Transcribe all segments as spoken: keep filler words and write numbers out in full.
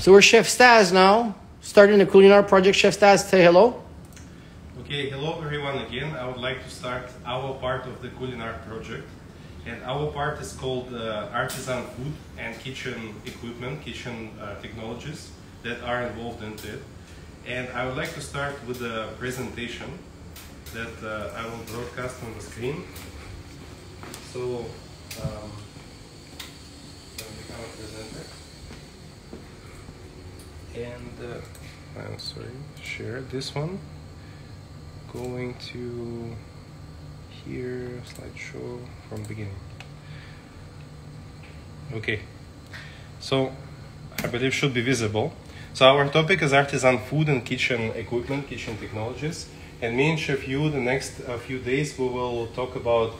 So we're Chef Staz now, starting the CulinArt project. Chef Staz, say hello. Okay, hello everyone again. I would like to start our part of the CulinArt project. And our part is called uh, Artisan Food and Kitchen Equipment, Kitchen uh, Technologies that are involved in it. And I would like to start with a presentation that uh, I will broadcast on the screen. So, um, let me become a presenter. And uh, I'm sorry, share this one. Going to here, slideshow from beginning. Okay, so I believe should be visible. So our topic is artisan food and kitchen equipment, kitchen technologies. And me and Chef Hugues, the next uh, few days, we will talk about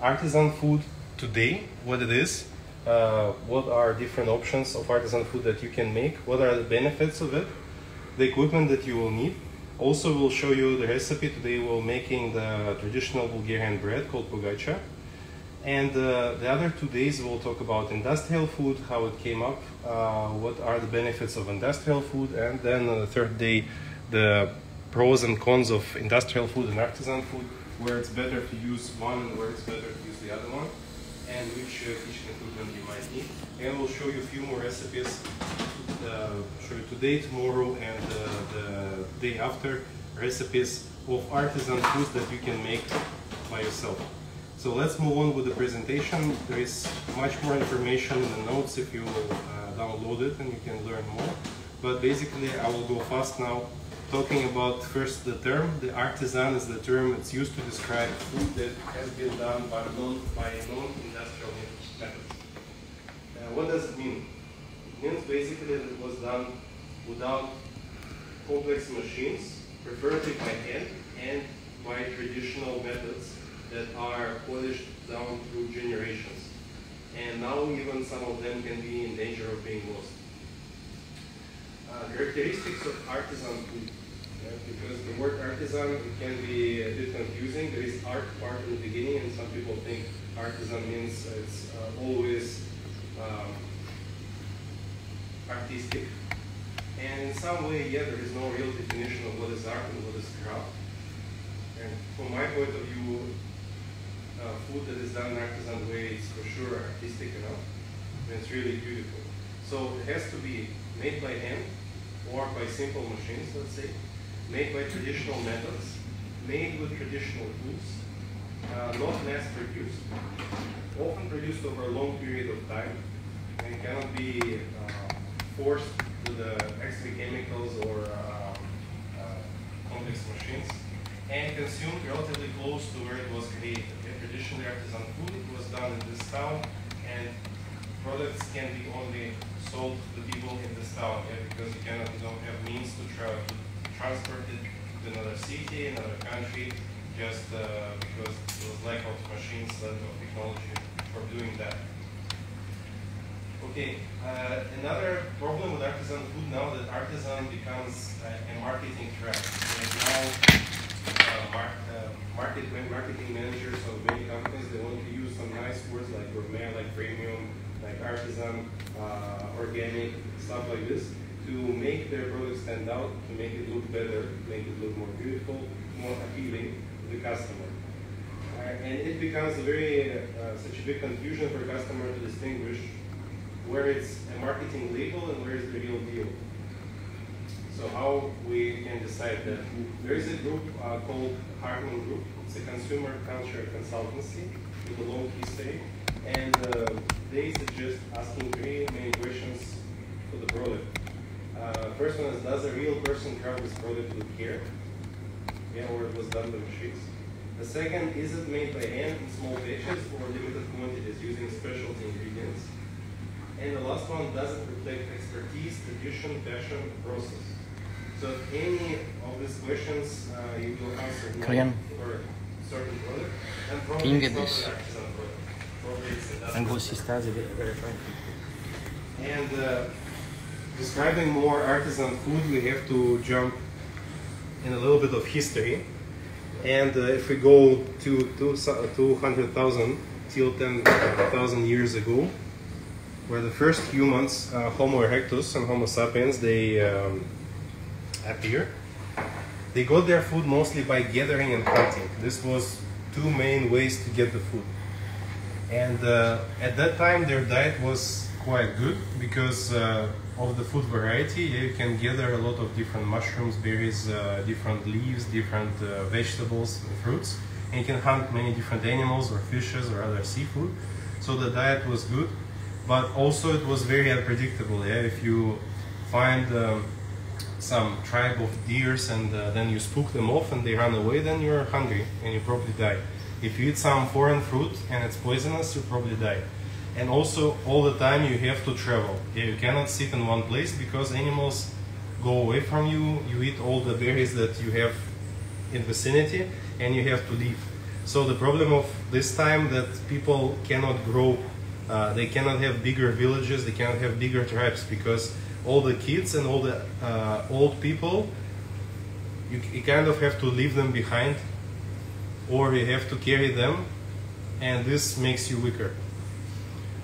artisan food today, what it is, Uh, what are different options of artisan food that you can make, what are the benefits of it, the equipment that you will need. Also, we'll show you the recipe. Today we're making the traditional Bulgarian bread called pogača. And uh, the other two days we'll talk about industrial food, how it came up, uh, what are the benefits of industrial food, and then on the third day, the pros and cons of industrial food and artisan food, where it's better to use one and where it's better to use the other one, and which uh, kitchen equipment you might need. And we'll show you a few more recipes, uh, show you today, tomorrow, and uh, the day after, recipes of artisan foods that you can make by yourself. So let's move on with the presentation. There is much more information in the notes if you uh, download it, and you can learn more. But basically, I will go fast now, talking about first the term. The artisan is the term it's used to describe food that has been done by non-industrial methods. Uh, what does it mean? It means basically that it was done without complex machines, preferably by hand, and by traditional methods that are polished down through generations. And now even some of them can be in danger of being lost. Uh, characteristics of artisan food, yeah, because the word artisan, it can be a bit confusing. There is art part in the beginning, and some people think artisan means it's uh, always um, artistic. And in some way, yeah, there is no real definition of what is art and what is craft. And from my point of view, uh, food that is done in artisan way is for sure artistic enough, and it's really beautiful. So it has to be made by hand, or by simple machines, let's say, made by traditional methods, made with traditional tools, uh, not mass-produced, often produced over a long period of time, and cannot be uh, forced to the extra chemicals or uh, uh, complex machines, and consumed relatively close to where it was created. And traditionally, artisan food was done in this town, and products can be only sold to the people in this town, yeah, because you cannot, you don't have means to tra transport it to another city, another country, just uh, because it was lack of machines, lack of technology for doing that. Okay, uh, another problem with artisan food now that artisan becomes uh, a marketing trap. And now, uh, mar uh, market marketing managers of many companies, they want to use some nice words like gourmet, like premium, like artisan, uh, organic, stuff like this, to make their product stand out, to make it look better, make it look more beautiful, more appealing to the customer. Uh, and it becomes a very, uh, such a big confusion for customer to distinguish where it's a marketing label and where is the real deal. So how we can decide that? There is a group uh, called Hartman Group. It's a consumer culture consultancy with a long history. And uh, they suggest asking three main questions for the product. Uh, first one is, does a real person craft this product with care? Yeah, or it was done by machines. The second, is it made by hand in small batches or limited quantities using specialty ingredients? And the last one, does it reflect expertise, tradition, passion, process? So any of these questions uh, you will answer for a certain product, and probably it's not an artisan product. And, and uh, describing more artisan food, we have to jump in a little bit of history. And uh, if we go to two hundred thousand till ten thousand years ago, where the first humans, uh, Homo erectus and Homo sapiens, they um, appear. They got their food mostly by gathering and hunting. This was two main ways to get the food. And uh, at that time their diet was quite good because uh, of the food variety. You can gather a lot of different mushrooms, berries, uh, different leaves, different uh, vegetables and fruits. And you can hunt many different animals or fishes or other seafood. So the diet was good, but also it was very unpredictable. Yeah? If you find um, some tribe of deers and uh, then you spook them off and they run away, then you're hungry and you probably die. If you eat some foreign fruit and it's poisonous, you probably die. And also, all the time you have to travel. Yeah, you cannot sit in one place because animals go away from you. You eat all the berries that you have in vicinity and you have to leave. So the problem of this time that people cannot grow, uh, they cannot have bigger villages, they cannot have bigger tribes because all the kids and all the uh, old people, you, you kind of have to leave them behind, or you have to carry them, and this makes you weaker.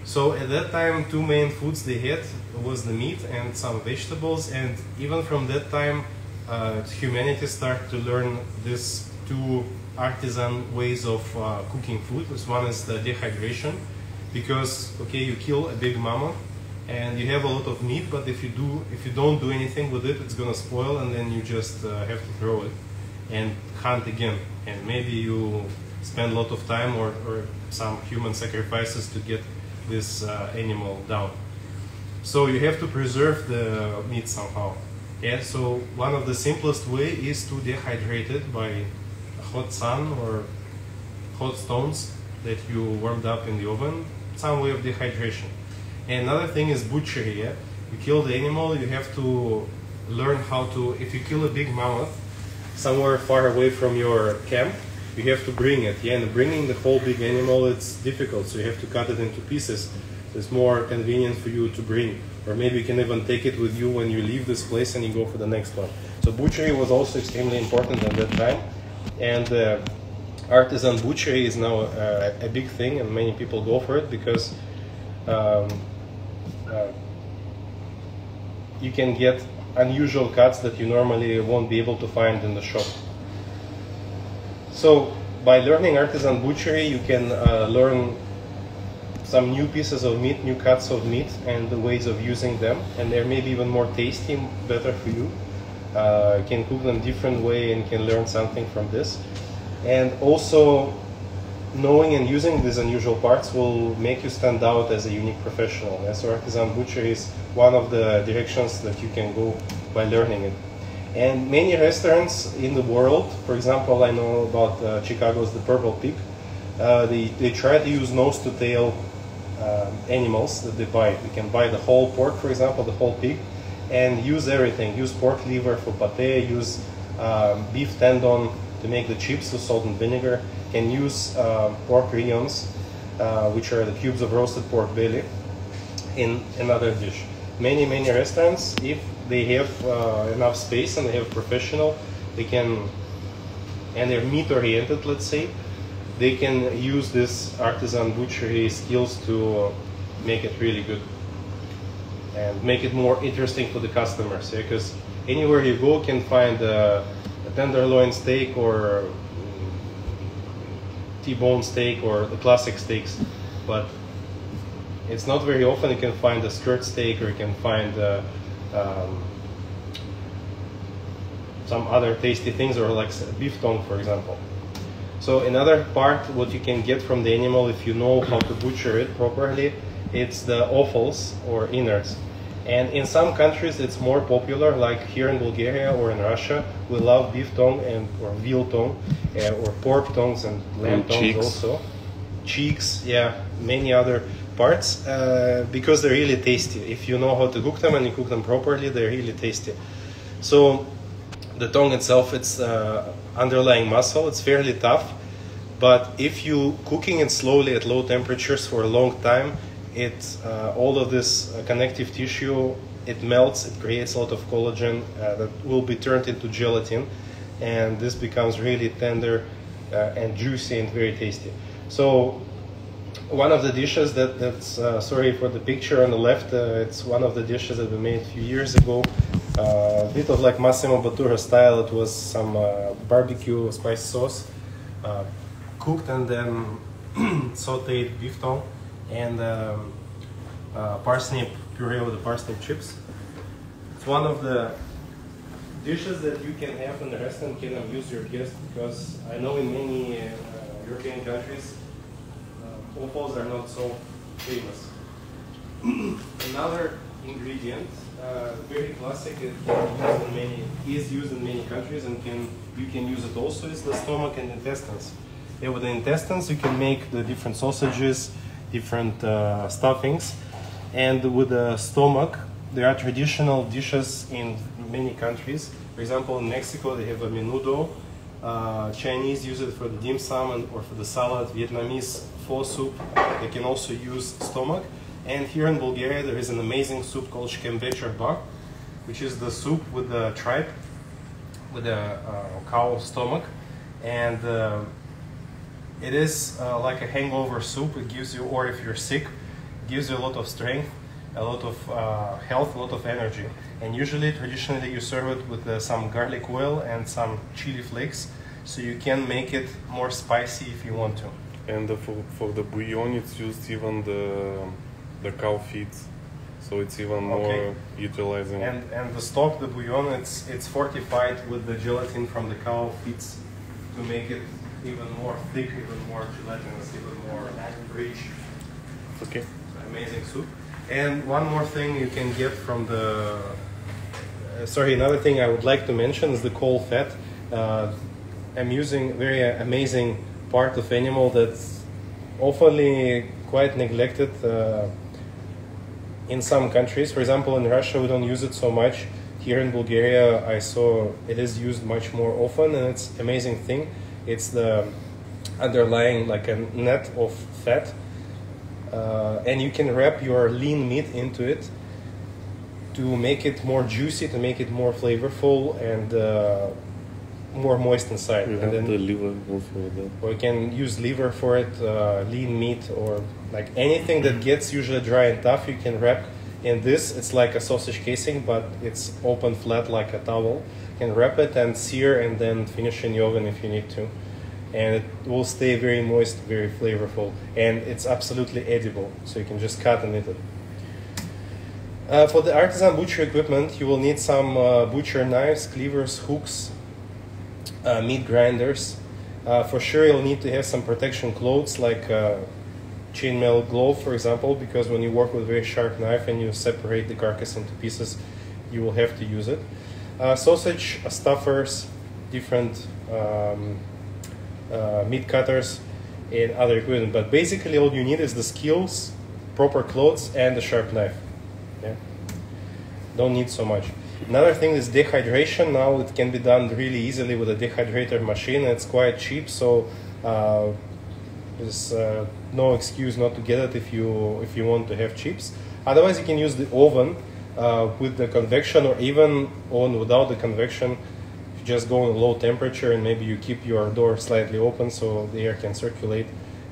So at that time, two main foods they had was the meat and some vegetables, and even from that time, uh, humanity started to learn these two artisan ways of uh, cooking food. This one is the dehydration, because okay, you kill a big mammoth, and you have a lot of meat, but if you do, if you don't do anything with it, it's gonna spoil, and then you just uh, have to throw it and hunt again. And maybe you spend a lot of time or, or some human sacrifices to get this uh, animal down. So you have to preserve the meat somehow. Yeah, so one of the simplest way is to dehydrate it by hot sun or hot stones that you warmed up in the oven, some way of dehydration. And another thing is butchery. Yeah? You kill the animal, you have to learn how to, if you kill a big mammoth somewhere far away from your camp, you have to bring it, yeah, and bringing the whole big animal, it's difficult, so you have to cut it into pieces. So it's more convenient for you to bring, or maybe you can even take it with you when you leave this place and you go for the next one. So butchery was also extremely important at that time, and uh, artisan butchery is now uh, a big thing, and many people go for it because um, uh, you can get unusual cuts that you normally won't be able to find in the shop. So by learning artisan butchery, you can uh, learn some new pieces of meat, new cuts of meat, and the ways of using them, and they're maybe even more tasty, better for you. Uh, you can cook them different way and can learn something from this. And also, knowing and using these unusual parts will make you stand out as a unique professional. Yeah? So artisan butchery is one of the directions that you can go by learning it. And many restaurants in the world, for example, I know about uh, Chicago's The Purple Pig, uh, they, they try to use nose-to-tail uh, animals that they buy. You can buy the whole pork, for example, the whole pig, and use everything. Use pork liver for pate, use uh, beef tendon to make the chips with salt and vinegar, can use uh, pork riñons, uh, which are the cubes of roasted pork belly, in another dish. Many, many restaurants, if they have uh, enough space and they have professional, they can, and they're meat-oriented, let's say, they can use this artisan butchery skills to uh, make it really good and make it more interesting for the customers. Because yeah? Anywhere you go, you can find uh, a tenderloin steak or T-bone steak or the classic steaks, but it's not very often you can find a skirt steak, or you can find uh, um, some other tasty things, or like beef tongue, for example. So another part, what you can get from the animal if you know how to butcher it properly, it's the offals or innards. And in some countries it's more popular, like here in Bulgaria or in Russia, we love beef tongue and or veal tongue, uh, or pork tongues and lamb and tongues cheeks. Also. Cheeks, yeah, many other parts, uh, because they're really tasty. If you know how to cook them and you cook them properly, they're really tasty. So the tongue itself, it's uh, underlying muscle, it's fairly tough, but if you cooking it slowly at low temperatures for a long time, it, uh, all of this uh, connective tissue, it melts, it creates a lot of collagen uh, that will be turned into gelatin, and this becomes really tender uh, and juicy and very tasty. So one of the dishes that, that's, uh, sorry for the picture on the left, uh, it's one of the dishes that we made a few years ago. A uh, bit of like Massimo Bottura style, it was some uh, barbecue spice sauce, uh, cooked and then sauteed beef tongue and um, uh, parsnip puree with the parsnip chips. It's one of the dishes that you can have in the restaurant, can amuse your guests, because I know in many uh, European countries uh, offals are not so famous. Another ingredient, uh, very classic, it can use in many, is used in many countries and can you can use it also, is the stomach and intestines. Yeah, with the intestines you can make the different sausages, different uh, stuffings, and with the stomach there are traditional dishes in many countries. For example, in Mexico they have a menudo, uh, Chinese use it for the dim sum and, or for the salad, Vietnamese pho soup, they can also use stomach. And here in Bulgaria there is an amazing soup called Shkembe Chorba, which is the soup with the tripe, with a uh, cow stomach, and uh, it is uh, like a hangover soup. It gives you, or if you're sick, it gives you a lot of strength, a lot of uh, health, a lot of energy. And usually, traditionally, you serve it with uh, some garlic oil and some chili flakes, so you can make it more spicy if you want to. And uh, for, for the bouillon, it's used even the the cow feet, so it's even more okay. utilizing. And and the stock, the bouillon, it's it's fortified with the gelatin from the cow feet to make it even more thick, even more gelatinous, even more rich. Okay. Amazing soup. And one more thing you can get from the... Uh, sorry, another thing I would like to mention is the coal fat. Uh, amusing, very amazing part of animal that's often quite neglected uh, in some countries. For example, in Russia we don't use it so much. Here in Bulgaria I saw it is used much more often, and it's an amazing thing. It's the underlying like a net of fat, uh, and you can wrap your lean meat into it to make it more juicy, to make it more flavorful and uh, more moist inside. You and have then the liver for that. Or you can use liver for it, uh, lean meat, or like anything that gets usually dry and tough, you can wrap in this. It's like a sausage casing, but it's open flat like a towel. You can wrap it and sear and then finish in the oven if you need to. And it will stay very moist, very flavorful, and it's absolutely edible, so you can just cut and eat it. Uh, for the artisan butcher equipment, you will need some uh, butcher knives, cleavers, hooks, uh, meat grinders. Uh, for sure you'll need to have some protection clothes, like uh, chainmail glove, for example, because when you work with a very sharp knife and you separate the carcass into pieces, you will have to use it. Uh, sausage uh, stuffers, different um, uh, meat cutters, and other equipment. But basically, all you need is the skills, proper clothes, and a sharp knife. Yeah, don't need so much. Another thing is dehydration. Now it can be done really easily with a dehydrator machine. It's quite cheap, so uh, there's uh, no excuse not to get it if you if you want to have chips. Otherwise, you can use the oven. Uh, with the convection, or even on without the convection, you just go on low temperature and maybe you keep your door slightly open so the air can circulate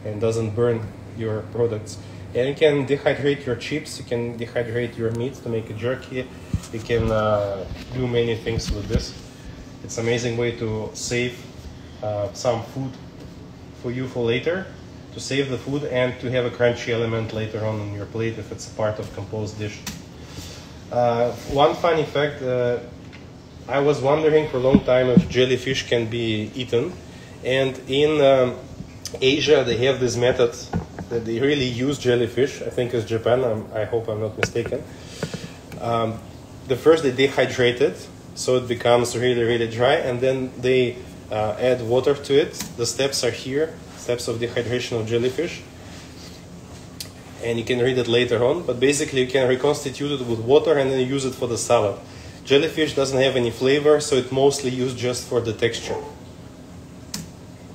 and doesn't burn your products. And you can dehydrate your chips, you can dehydrate your meat to make a jerky, you can uh, do many things with this. It's an amazing way to save uh, some food for you for later, to save the food and to have a crunchy element later on on your plate if it's part of composed dish. Uh, one funny fact, uh, I was wondering for a long time if jellyfish can be eaten, and in um, Asia they have this method that they really use jellyfish, I think it's Japan, I'm, I hope I'm not mistaken. Um, the first they dehydrate it, so it becomes really really dry, and then they uh, add water to it. The steps are here, steps of dehydration of jellyfish. And you can read it later on, but basically you can reconstitute it with water and then use it for the salad. Jellyfish doesn't have any flavor, so it's mostly used just for the texture.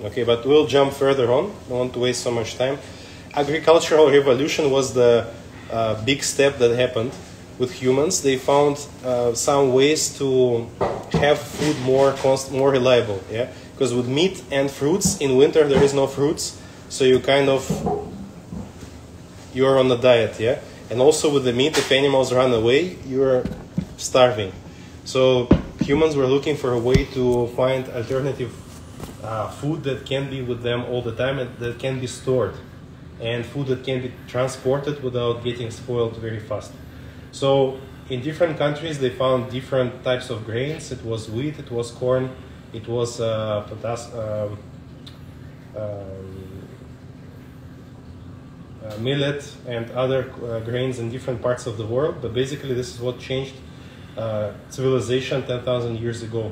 Okay, but we'll jump further on, don't want to waste so much time. Agricultural revolution was the uh, big step that happened with humans. They found uh, some ways to have food more const more reliable, yeah? Because with meat and fruits, in winter there is no fruits, so you kind of you are on a diet, yeah? And also with the meat, if animals run away, you are starving. So humans were looking for a way to find alternative uh, food that can be with them all the time and that can be stored, and food that can be transported without getting spoiled very fast. So in different countries, they found different types of grains. It was wheat, it was corn, it was uh, potass um, um, uh, millet and other uh, grains in different parts of the world. But basically, this is what changed uh, civilization ten thousand years ago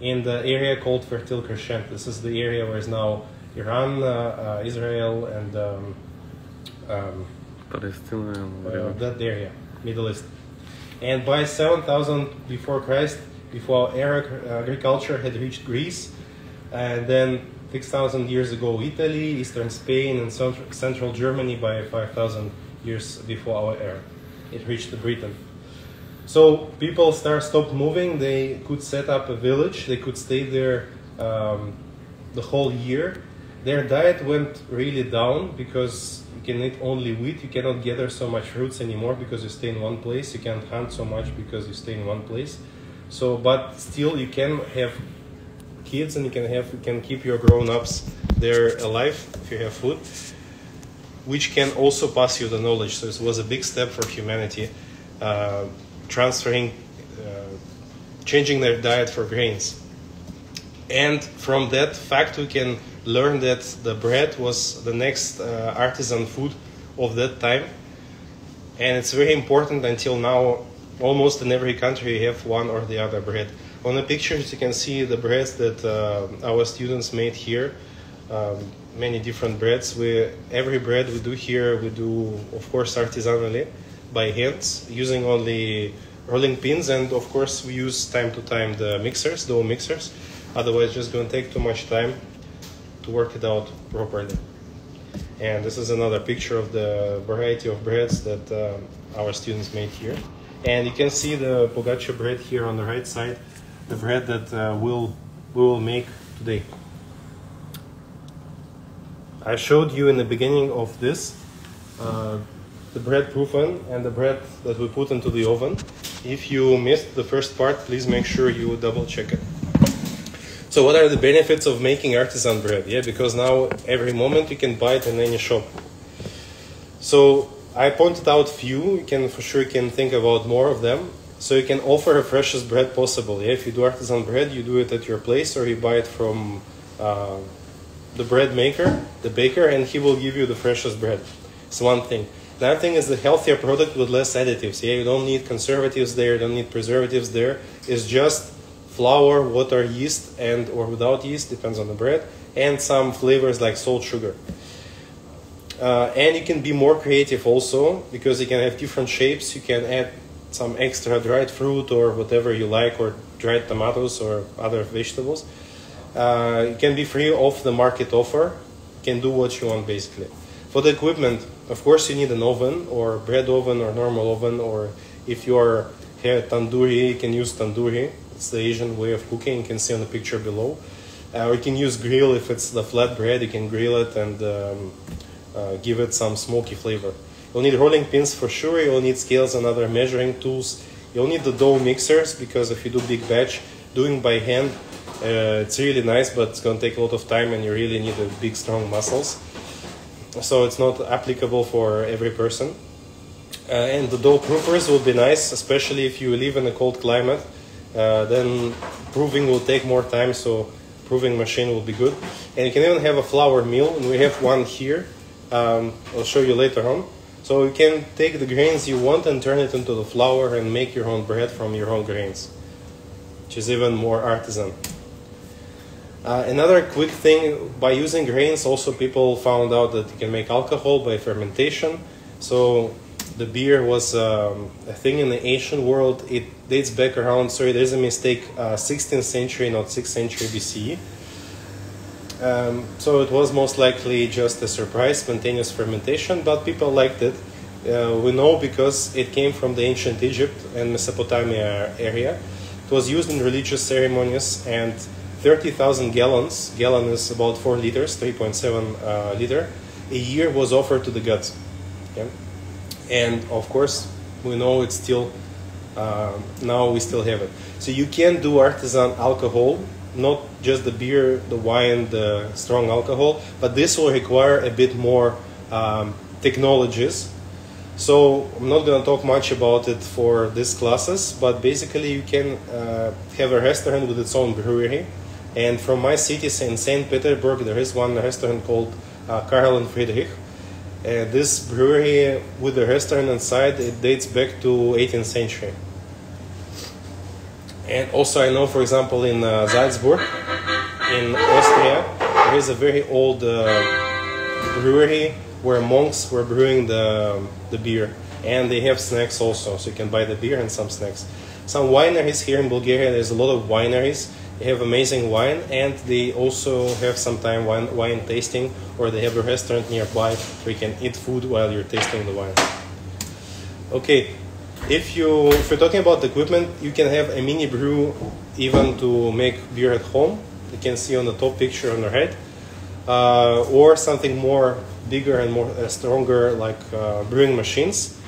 in the area called Fertile Crescent. This is the area where is now Iran, uh, uh, Israel, and um, um, Palestine, uh, that area, Middle East. And by seven thousand before Christ, before Arab agriculture had reached Greece, and then six thousand years ago Italy, Eastern Spain, and central, central Germany by five thousand years before our era. It reached Britain. So people start, stopped moving. They could set up a village. They could stay there um, the whole year. Their diet went really down because you can eat only wheat. You cannot gather so much fruits anymore because you stay in one place. You can't hunt so much because you stay in one place. So, but still, you can have kids, and you can have you can keep your grown-ups there alive if you have food, which can also pass you the knowledge. So it was a big step for humanity, uh, transferring, uh, changing their diet for grains, and from that fact we can learned that the bread was the next uh, artisan food of that time. And it's very important until now. Almost in every country you have one or the other bread. On the pictures you can see the breads that uh, our students made here. Um, many different breads. We, every bread we do here, we do of course artisanally by hands, using only rolling pins, and of course we use time to time the mixers, dough mixers. Otherwise it's just going to take too much time to work it out properly. And this is another picture of the variety of breads that um, our students made here. And you can see the pogača bread here on the right side, the bread that uh, we'll, we will make today. I showed you in the beginning of this uh, the bread proofing and the bread that we put into the oven. If you missed the first part, please make sure you double check it. So what are the benefits of making artisan bread? Yeah, because now every moment you can buy it in any shop. So I pointed out few. You can for sure can think about more of them. So you can offer the freshest bread possible. Yeah, if you do artisan bread, you do it at your place, or you buy it from uh, the bread maker, the baker, and he will give you the freshest bread. It's one thing. Another thing is the healthier product with less additives. Yeah, you don't need conservatives there. You don't need preservatives there. It's just flour, water, yeast, and or without yeast, depends on the bread, and some flavors like salt, sugar. Uh, and you can be more creative also, because you can have different shapes. You can add some extra dried fruit or whatever you like, or dried tomatoes or other vegetables. Uh, you can be free of the market offer. You can do what you want basically. For the equipment, of course you need an oven, or bread oven, or normal oven, or if you are here tandoori, you can use tandoori. It's the Asian way of cooking, you can see on the picture below. Uh, or you can use grill if it's the flat bread, you can grill it and um, uh, give it some smoky flavor. You'll need rolling pins for sure, you'll need scales and other measuring tools. You'll need the dough mixers, because if you do big batch, doing by hand, uh, it's really nice, but it's going to take a lot of time and you really need a big strong muscles. So it's not applicable for every person. Uh, and the dough proofers will be nice, especially if you live in a cold climate. Uh, then proving will take more time, so proving machine will be good. And you can even have a flour mill, and we have one here. Um, I'll show you later on. So you can take the grains you want and turn it into the flour and make your own bread from your own grains, which is even more artisan. Uh, another quick thing, by using grains also people found out that you can make alcohol by fermentation. So the beer was um, a thing in the ancient world. It dates back around, sorry, there's a mistake, uh, sixteenth century, not sixth century B C E. Um, so it was most likely just a surprise, spontaneous fermentation, but people liked it. Uh, we know because it came from the ancient Egypt and Mesopotamia area. It was used in religious ceremonies, and thirty thousand gallons, gallon is about four liters, three point seven uh, liter, a year was offered to the gods. Yeah? And of course, we know it's still, uh, now we still have it. So you can do artisan alcohol, not just the beer, the wine, the strong alcohol, but this will require a bit more um, technologies. So I'm not going to talk much about it for these classes, but basically you can uh, have a restaurant with its own brewery. And from my city, in Saint Petersburg, there is one restaurant called uh, Karl and Friedrich. Uh, this brewery with the restaurant inside, it dates back to eighteenth century. And also I know, for example, in uh, Salzburg, in Austria, there is a very old uh, brewery where monks were brewing the, the beer. And they have snacks also, so you can buy the beer and some snacks. Some wineries here in Bulgaria, there's a lot of wineries. They have amazing wine, and they also have sometime wine, wine tasting, or they have a restaurant nearby where you can eat food while you're tasting the wine. Okay, if, you, if you're talking about the equipment, you can have a mini brew even to make beer at home. You can see on the top picture on the right. Uh, or something more bigger and more uh, stronger, like uh, brewing machines.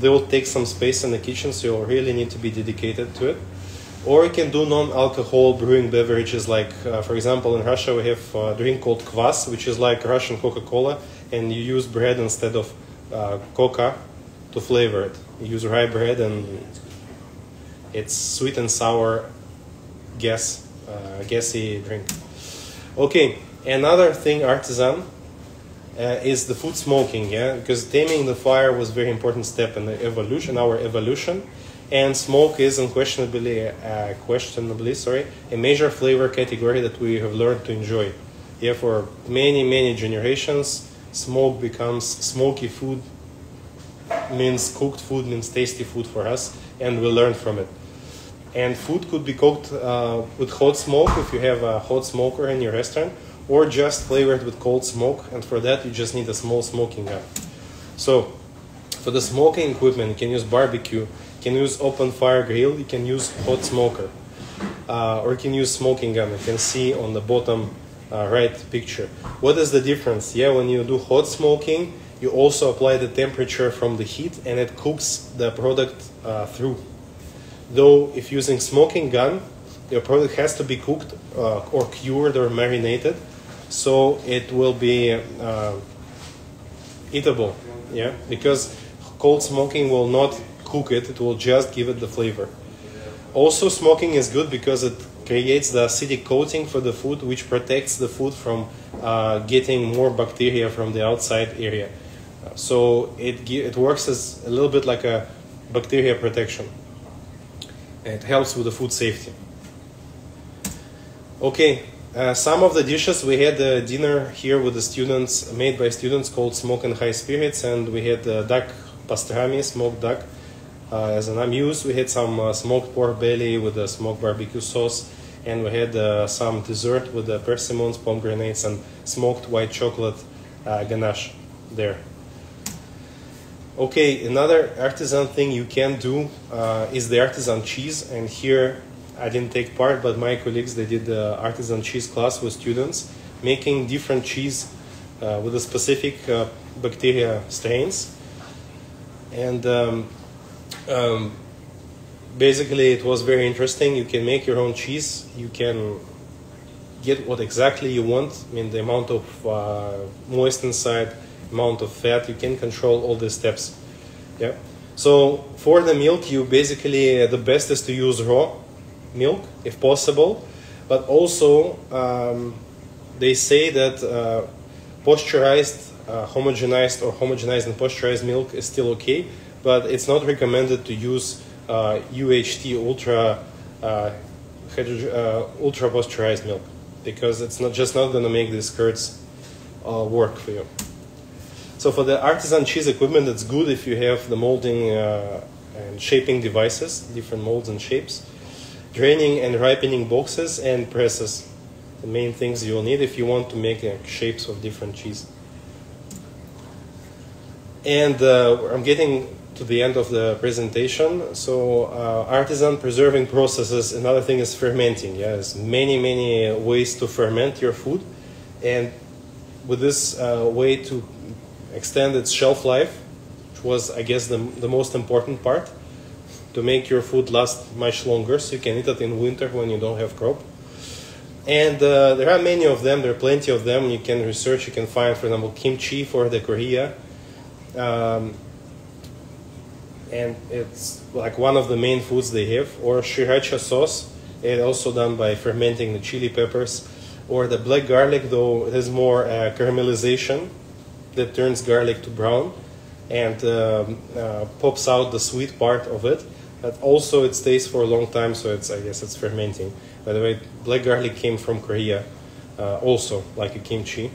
They'll take some space in the kitchen, so you'll really need to be dedicated to it. Or you can do non-alcohol brewing beverages, like, uh, for example, in Russia we have a drink called Kvass, which is like Russian Coca-Cola, and you use bread instead of uh, coca to flavor it. You use rye bread, and it's sweet and sour gas, uh, gassy drink. Okay, another thing, artisan, uh, is the food smoking, yeah? Because taming the fire was a very important step in the evolution, our evolution. And smoke is unquestionably, uh, questionably, sorry, a major flavor category that we have learned to enjoy. Yeah, for many, many generations, smoke becomes smoky food, means cooked food, means tasty food for us, and we learn from it. And food could be cooked uh, with hot smoke, if you have a hot smoker in your restaurant, or just flavored with cold smoke, and for that you just need a small smoking gun. So, for the smoking equipment, you can use barbecue, you can use open fire grill, you can use hot smoker, uh, or you can use smoking gun. You can see on the bottom uh, right picture. What is the difference? Yeah, when you do hot smoking, you also apply the temperature from the heat and it cooks the product uh, through. Though if using smoking gun, your product has to be cooked uh, or cured or marinated, so it will be uh, eatable. Yeah, because cold smoking will not cook it, it will just give it the flavor. Also, smoking is good because it creates the acidic coating for the food, which protects the food from uh, getting more bacteria from the outside area. So it, it works as a little bit like a bacteria protection. It helps with the food safety. Okay, uh, some of the dishes, we had a dinner here with the students, made by students, called Smoke and High Spirits, and we had uh, duck pastrami, smoked duck. Uh, as an amuse, we had some uh, smoked pork belly with a smoked barbecue sauce, and we had uh, some dessert with the persimmons, pomegranates, and smoked white chocolate uh, ganache there. Okay, another artisan thing you can do uh, is the artisan cheese, and here I didn't take part, but my colleagues, they did the artisan cheese class with students, making different cheese uh, with a specific uh, bacteria strains. And um, Um, basically it was very interesting. You can make your own cheese, you can get what exactly you want, I mean the amount of uh, moist inside, amount of fat, you can control all the steps. Yeah. So for the milk, you basically, the best is to use raw milk if possible, but also um, they say that uh, pasteurized, uh, homogenized or homogenized and pasteurized milk is still okay. But it's not recommended to use uh, U H T ultra uh, uh, ultra pasteurized milk, because it's not just not going to make these curds uh, work for you. So for the artisan cheese equipment, it's good if you have the molding uh, and shaping devices, different molds and shapes, draining and ripening boxes and presses. The main things you'll need if you want to make uh, shapes of different cheese. And uh, I'm getting to the end of the presentation. So uh, artisan preserving processes, another thing is fermenting. Yeah? There's many, many ways to ferment your food. And with this uh, way to extend its shelf life, which was, I guess, the, the most important part, to make your food last much longer, so you can eat it in winter when you don't have crop. And uh, there are many of them, there are plenty of them, you can research, you can find, for example, kimchi for the Korea. Um, and it's like one of the main foods they have, or sriracha sauce, it's also done by fermenting the chili peppers, or the black garlic, though it has more uh, caramelization that turns garlic to brown and uh, uh, pops out the sweet part of it. But also it stays for a long time, so it's, I guess it's fermenting. By the way, black garlic came from Korea, uh, also like a kimchi.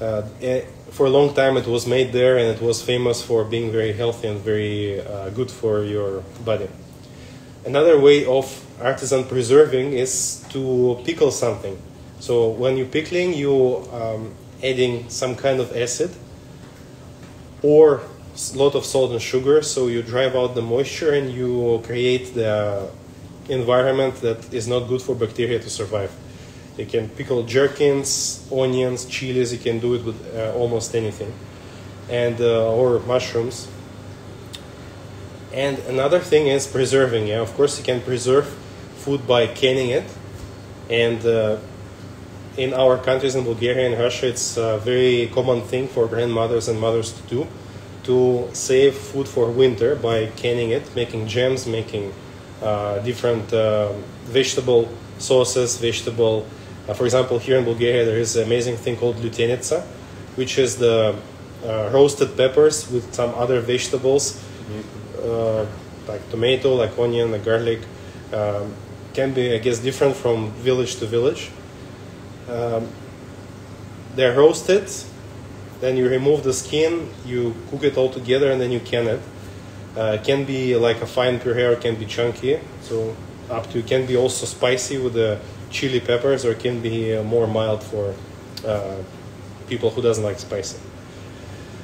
Uh, it, for a long time it was made there, and it was famous for being very healthy and very uh, good for your body. Another way of artisan preserving is to pickle something. So when you're pickling, you um, adding some kind of acid or a lot of salt and sugar, so you drive out the moisture and you create the environment that is not good for bacteria to survive. You can pickle gherkins, onions, chilies, you can do it with uh, almost anything, and uh, or mushrooms. And another thing is preserving. Yeah, of course you can preserve food by canning it, and uh, in our countries, in Bulgaria and Russia, it's a very common thing for grandmothers and mothers to do, to save food for winter by canning it, making jams, making uh, different uh, vegetable sauces, vegetable. Uh, for example, here in Bulgaria, there is an amazing thing called lutenitsa, which is the uh, roasted peppers with some other vegetables, uh, like tomato, like onion, like garlic. Um, can be, I guess, different from village to village. Um, they're roasted, then you remove the skin, you cook it all together, and then you can it. Uh, it can be like a fine puree, or can be chunky, so up to, it can be also spicy with the chili peppers, or it can be uh, more mild for uh, people who doesn't like spicy.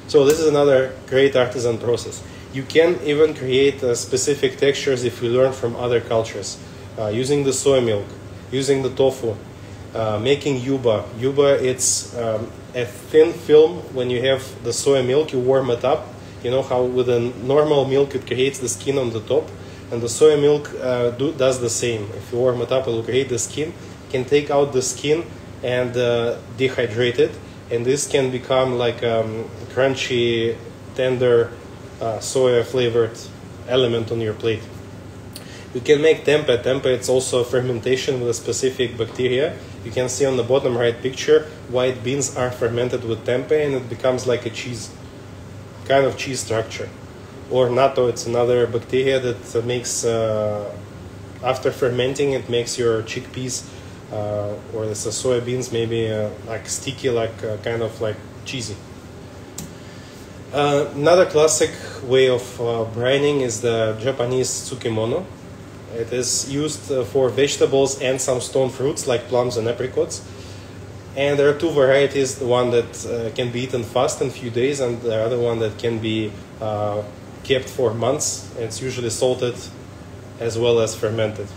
So this is another great artisan process. You can even create uh, specific textures if you learn from other cultures, uh, using the soy milk, using the tofu. Uh, making yuba. Yuba, it's um, a thin film. When you have the soy milk, you warm it up. You know how with a normal milk it creates the skin on the top, and the soy milk uh, do, does the same. If you warm it up, it will create the skin. You can take out the skin and uh, dehydrate it, and this can become like a um, crunchy, tender, uh, soy-flavored element on your plate. You can make tempeh. Tempeh, it's also fermentation with a specific bacteria. You can see on the bottom right picture, white beans are fermented with tempeh, and it becomes like a cheese, kind of cheese structure. Or natto, it's another bacteria that makes, uh, after fermenting, it makes your chickpeas, uh, or it's a soybeans, maybe uh, like sticky, like uh, kind of like cheesy. Uh, another classic way of uh, brining is the Japanese tsukimono. It is used uh, for vegetables and some stone fruits like plums and apricots. And there are two varieties, the one that uh, can be eaten fast in a few days, and the other one that can be uh, kept for months. It's usually salted as well as fermented.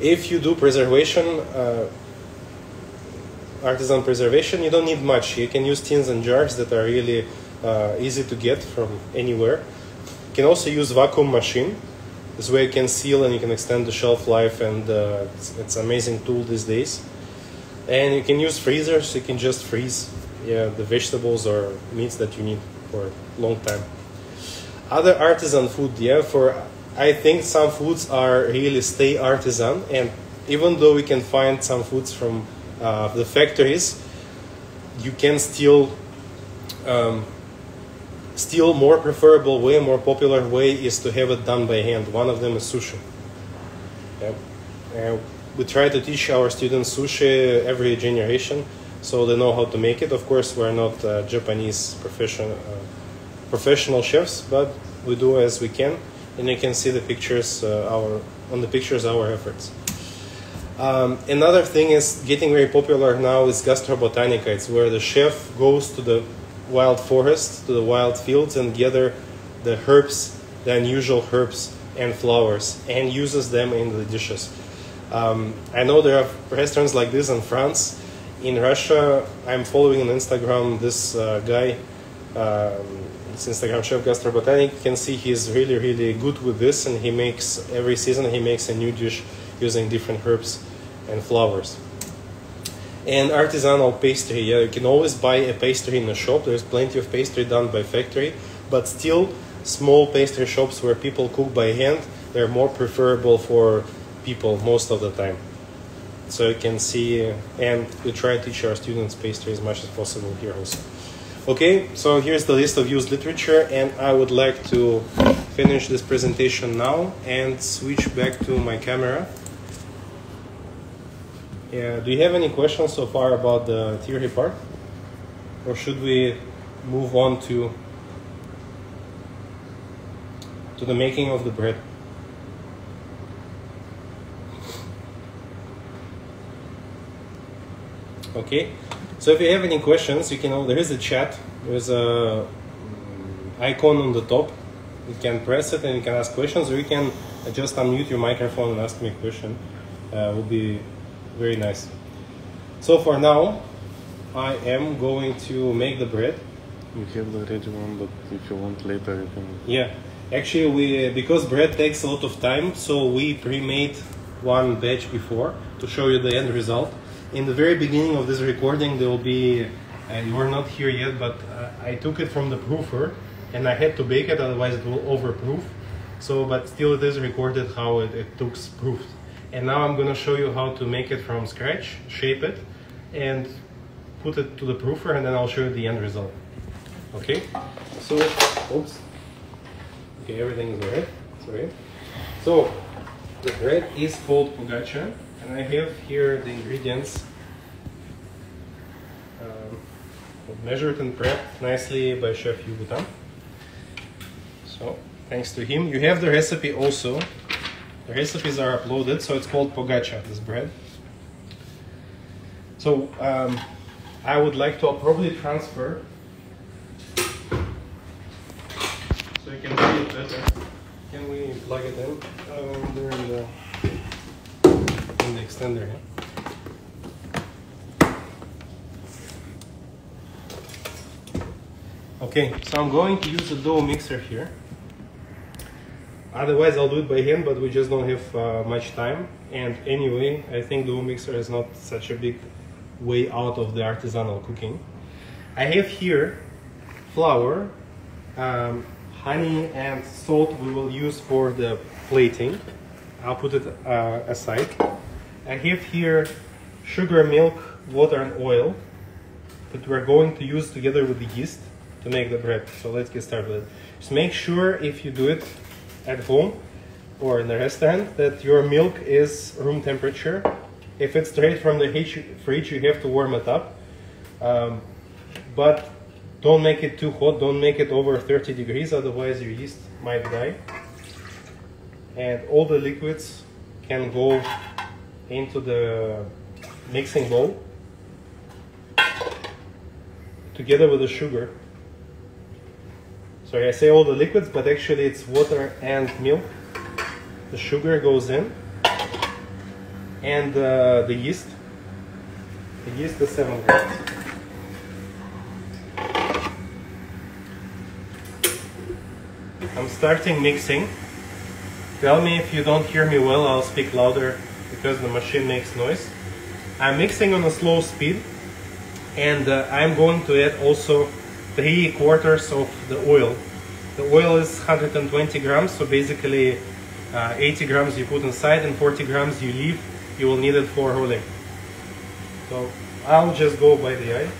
If you do preservation, uh, artisan preservation, you don't need much. You can use tins and jars that are really uh, easy to get from anywhere. You can also use vacuum machine. This way you can seal and you can extend the shelf life, and uh, it's, it's an amazing tool these days. And you can use freezers, so you can just freeze yeah, the vegetables or meats that you need for a long time. Other artisan food, yeah, for I think some foods are really stay artisan, and even though we can find some foods from uh, the factories, you can still um, Still, more preferable way, more popular way is to have it done by hand. One of them is sushi. Yeah. Uh, we try to teach our students sushi every generation, so they know how to make it. Of course, we're not uh, Japanese profession, uh, professional chefs, but we do as we can, and you can see the pictures uh, our on the pictures our efforts. Um, another thing is getting very popular now is gastrobotanica. It's where the chef goes to the wild forests, to the wild fields, and gather the herbs, the unusual herbs and flowers, and uses them in the dishes. Um, I know there are restaurants like this in France, in Russia, I'm following on Instagram this uh, guy, um, this Instagram chef Gastrobotanica. You can see he's really, really good with this, and he makes, every season he makes a new dish using different herbs and flowers. And artisanal pastry, yeah, you can always buy a pastry in a shop. There's plenty of pastry done by factory, but still small pastry shops where people cook by hand, they're more preferable for people most of the time. So you can see, uh, and we try to teach our students pastry as much as possible here also. Okay, so here's the list of used literature, and I would like to finish this presentation now and switch back to my camera. Yeah, do you have any questions so far about the theory part? Or should we move on to, to the making of the bread? Okay, so if you have any questions, you can, oh, there is a chat, there's a icon on the top. You can press it and you can ask questions, or you can just unmute your microphone and ask me a question. Uh, will be very nice. So for now, I am going to make the bread. We have the ready one, but if you want later, you can. Yeah, actually, we because bread takes a lot of time, so we pre-made one batch before to show you the end result. In the very beginning of this recording, there will be. Uh, you are not here yet, but uh, I took it from the proofer, and I had to bake it, otherwise it will overproof. So, but still, it is recorded how it, it took proofed. And now I'm gonna show you how to make it from scratch, shape it, and put it to the proofer, and then I'll show you the end result. Okay? So, oops. Okay, everything is alright. Sorry. So, the bread is called pogača, and I have here the ingredients. Um, measured and prepped nicely by Chef Hugues Boutin. So, thanks to him. You have the recipe also. The recipes are uploaded, so it's called pogača, this bread. So, um, I would like to probably transfer, so you can see it better. Can we plug it in? Um, there in the, in the extender here. Okay, so I'm going to use a dough mixer here. Otherwise, I'll do it by hand, but we just don't have uh, much time. And anyway, I think the dough mixer is not such a big way out of the artisanal cooking. I have here flour, um, honey, and salt we will use for the plating. I'll put it uh, aside. I have here sugar, milk, water, and oil that we're going to use together with the yeast to make the bread. So let's get started with it. Just make sure if you do it at home or in a restaurant that your milk is room temperature. If it's straight from the fridge, you have to warm it up, um, but don't make it too hot, don't make it over thirty degrees, otherwise your yeast might die and all the liquids can go into the mixing bowl together with the sugar. Sorry, I say all the liquids, but actually it's water and milk. The sugar goes in, and uh, the yeast. The yeast is seven grams. I'm starting mixing. Tell me if you don't hear me well, I'll speak louder because the machine makes noise. I'm mixing on a slow speed, and uh, I'm going to add also three quarters of the oil. The oil is one hundred twenty grams, so basically uh, eighty grams you put inside and forty grams you leave. You will need it for rolling. So I'll just go by the eye.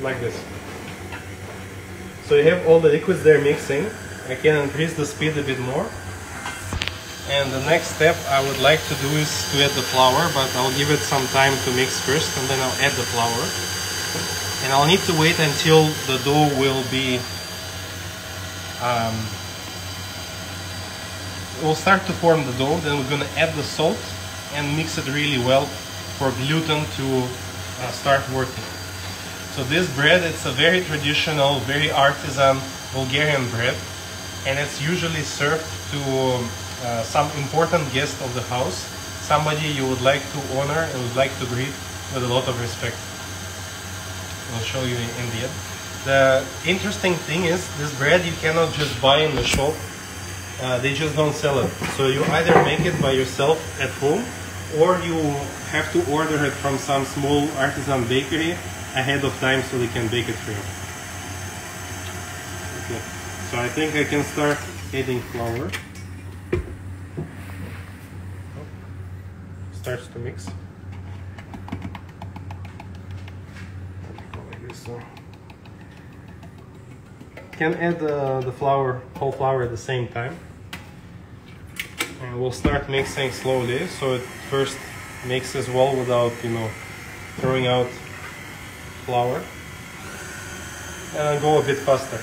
Like this. So you have all the liquids there mixing. I can increase the speed a bit more. And the next step I would like to do is to add the flour, but I'll give it some time to mix first, and then I'll add the flour. And I'll need to wait until the dough will be... Um, we'll start to form the dough, then we're gonna add the salt and mix it really well for gluten to uh, start working. So this bread, it's a very traditional, very artisan Bulgarian bread, and it's usually served to... Um, uh, some important guest of the house, somebody you would like to honor and would like to greet with a lot of respect. I'll show you in the end. The interesting thing is, this bread you cannot just buy in the shop. Uh, they just don't sell it. So you either make it by yourself at home, or you have to order it from some small artisan bakery ahead of time so they can bake it for you. Okay, so I think I can start adding flour. Starts to mix. Can add uh, the flour, whole flour at the same time. And we'll start mixing slowly, so it first mixes well without, you know, throwing out flour. And I'll go a bit faster.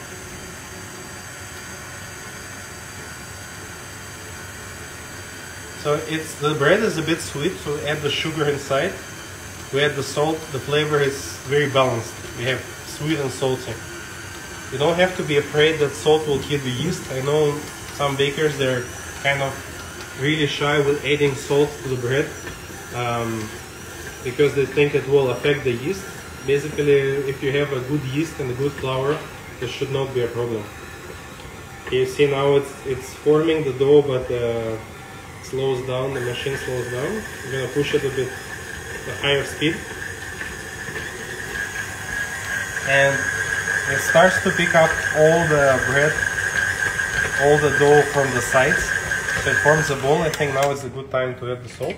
So it's, the bread is a bit sweet, so we add the sugar inside. We add the salt. The flavor is very balanced. We have sweet and salty. You don't have to be afraid that salt will kill the yeast. I know some bakers, they're kind of really shy with adding salt to the bread um, because they think it will affect the yeast. Basically, if you have a good yeast and a good flour, it should not be a problem. You see now it's, it's forming the dough, but uh, it slows down, the machine slows down. I'm gonna push it a bit at a higher speed. And it starts to pick up all the bread, all the dough from the sides, so it forms a ball. I think now is a good time to add the salt.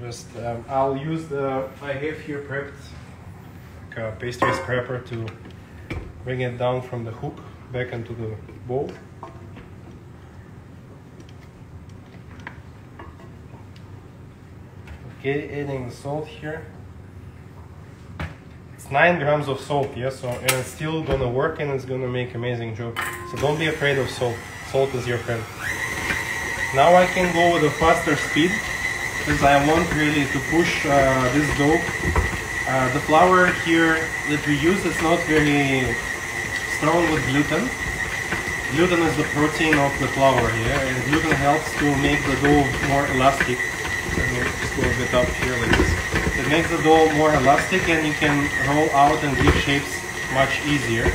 Just um, I'll use the, I have here prepped like a pastry scraper to bring it down from the hook back into the bowl. Okay, adding the salt here. Nine grams of salt, yes, yeah? So, and it's still gonna work and it's gonna make amazing job. So don't be afraid of salt. Salt is your friend. Now I can go with a faster speed because I want really to push uh, this dough. Uh, the flour here that we use is not very strong with gluten. Gluten is the protein of the flour here, yeah? And gluten helps to make the dough more elastic. Just go a bit up here like this. It makes the dough more elastic and you can roll out and give shapes much easier.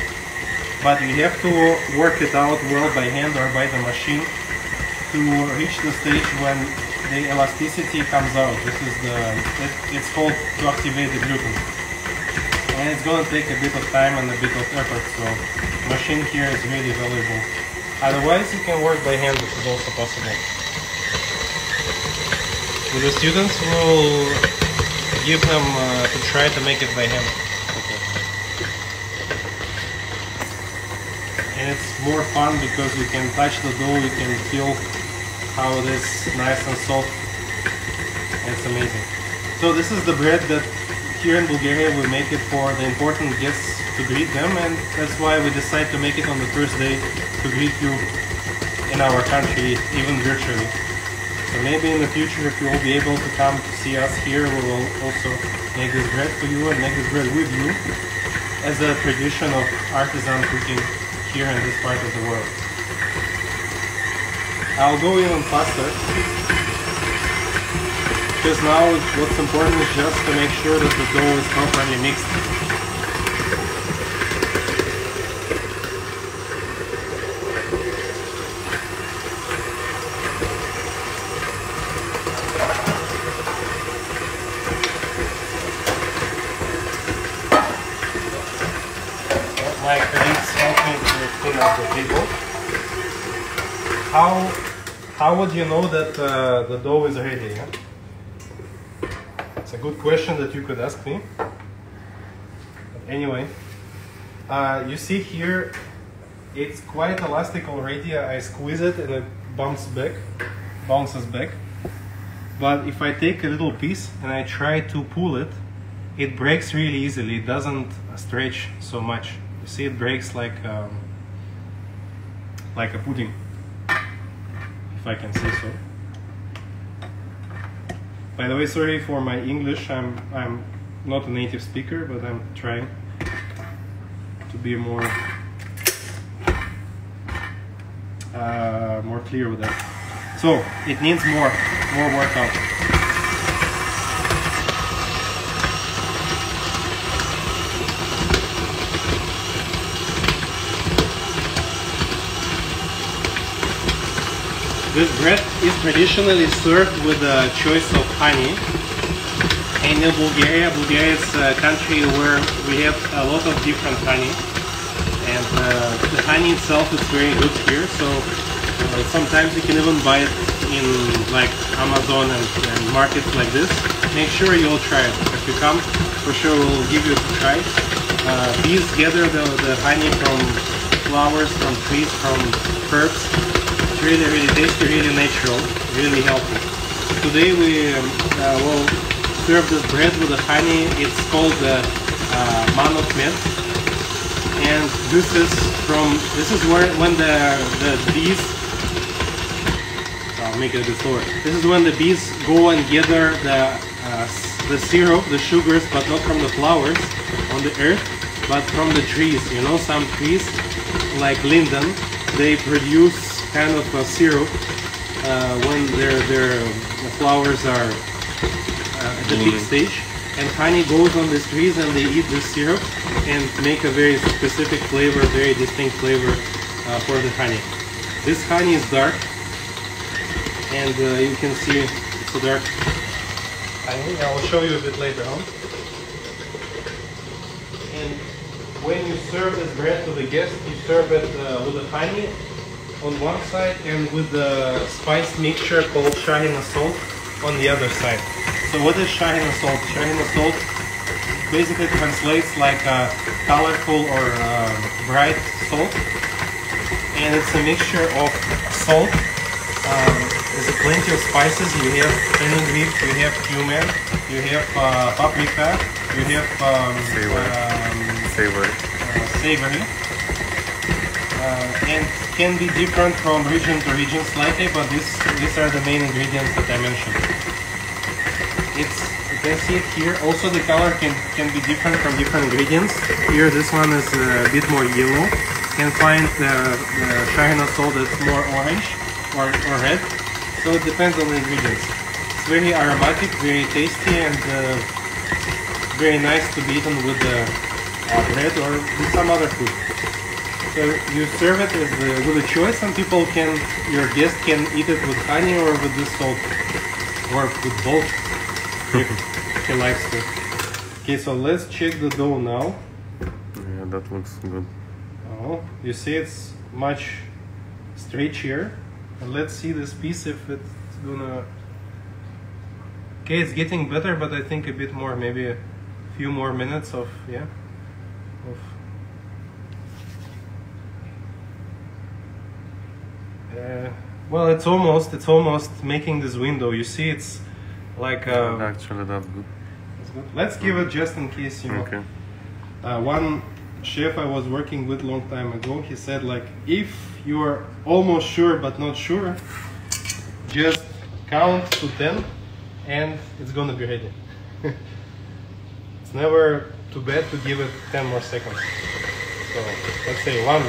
But you have to work it out well by hand or by the machine to reach the stage when the elasticity comes out. This is the, it, it's called to activate the gluten. And it's gonna take a bit of time and a bit of effort, so the machine here is really valuable. Otherwise you can work by hand, which is also possible. With the students, we'll give them uh, to try to make it by hand. Okay. And it's more fun because you can touch the dough, you can feel how it is nice and soft. It's amazing. So this is the bread that here in Bulgaria we make it for the important guests to greet them, and that's why we decide to make it on the first day to greet you in our country, even virtually. So maybe in the future, if you will be able to come to see us here, we will also make this bread for you and make this bread with you as a tradition of artisan cooking here in this part of the world. I'll go even faster, because now what's important is just to make sure that the dough is properly mixed. How, how would you know that uh, the dough is ready? Yeah? It's a good question that you could ask me. But anyway, uh, you see here, it's quite elastic already. I squeeze it and it bumps back, bounces back. But if I take a little piece and I try to pull it, it breaks really easily. It doesn't stretch so much. You see, it breaks like um, like a pudding. If I can say so. By the way, sorry for my English. I'm I'm not a native speaker, but I'm trying to be more uh, more clear with it. So it needs more, more workout. This bread is traditionally served with a choice of honey. And in Bulgaria, Bulgaria is a country where we have a lot of different honey. And uh, the honey itself is very good here, so uh, sometimes you can even buy it in like Amazon and, and markets like this. Make sure you'll try it. If you come, for sure we'll give you a try. Uh, bees gather the, the honey from flowers, from trees, from herbs. It's really, really tasty, really natural, really healthy. Today we um, uh, will serve this bread with the honey. It's called the uh, manok med. And this is from, this is where when the, the bees, I'll make it a bit slower. This is when the bees go and gather the, uh, the syrup, the sugars, but not from the flowers on the earth, but from the trees. You know, some trees, like linden, they produce kind of a syrup uh, when their, their the flowers are uh, at the peak stage. And honey goes on these trees and they eat the syrup and make a very specific flavor, very distinct flavor uh, for the honey. This honey is dark and uh, you can see it's so dark. I will show you a bit later on. And when you serve this bread to the guest, you serve it uh, with the honey on one side and with the spice mixture called sharena sol on the other side. So what is sharena sol? Sharena sol basically translates like a colorful or a bright salt, and it's a mixture of salt. Um, there's plenty of spices. You have fenugreek, you have cumin, you have uh, paprika, you have um, savory, um, savory. Uh, savory. Uh, and can be different from region to region slightly, but this, these are the main ingredients that I mentioned. It's, you can see it here. Also the color can, can be different from different ingredients. Here this one is a bit more yellow. You can find the, the sharena sol that's more orange or, or red. So it depends on the ingredients. It's very aromatic, very tasty, and uh, very nice to be eaten with the uh, bread or with some other food. So you serve it as the, with a choice, and people can, your guest can eat it with honey or with this salt or with both. If he likes to. Okay, so let's check the dough now. Yeah, that looks good. Oh, you see it's much straight here. And let's see this piece if it's gonna... Okay, it's getting better, but I think a bit more, maybe a few more minutes of, yeah, of... Uh, well, it's almost, it's almost making this window. You see it's like um, actually that's good. That's good. Let's give it just in case, you know. Okay. Uh, one chef I was working with long time ago, he said like, if you're almost sure but not sure, just count to ten and it's gonna be ready. It's never too bad to give it ten more seconds. So let's say one,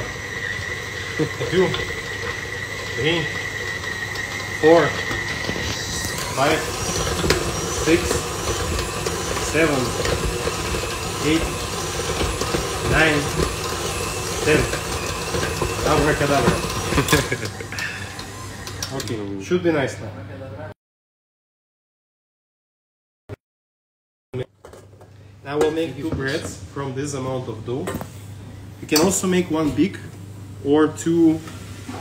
two, three, four, five, six, seven, eight, nine, ten. Abracadabra. Okay, should be nice now. Now we'll make two breads from this amount of dough. You can also make one big or two,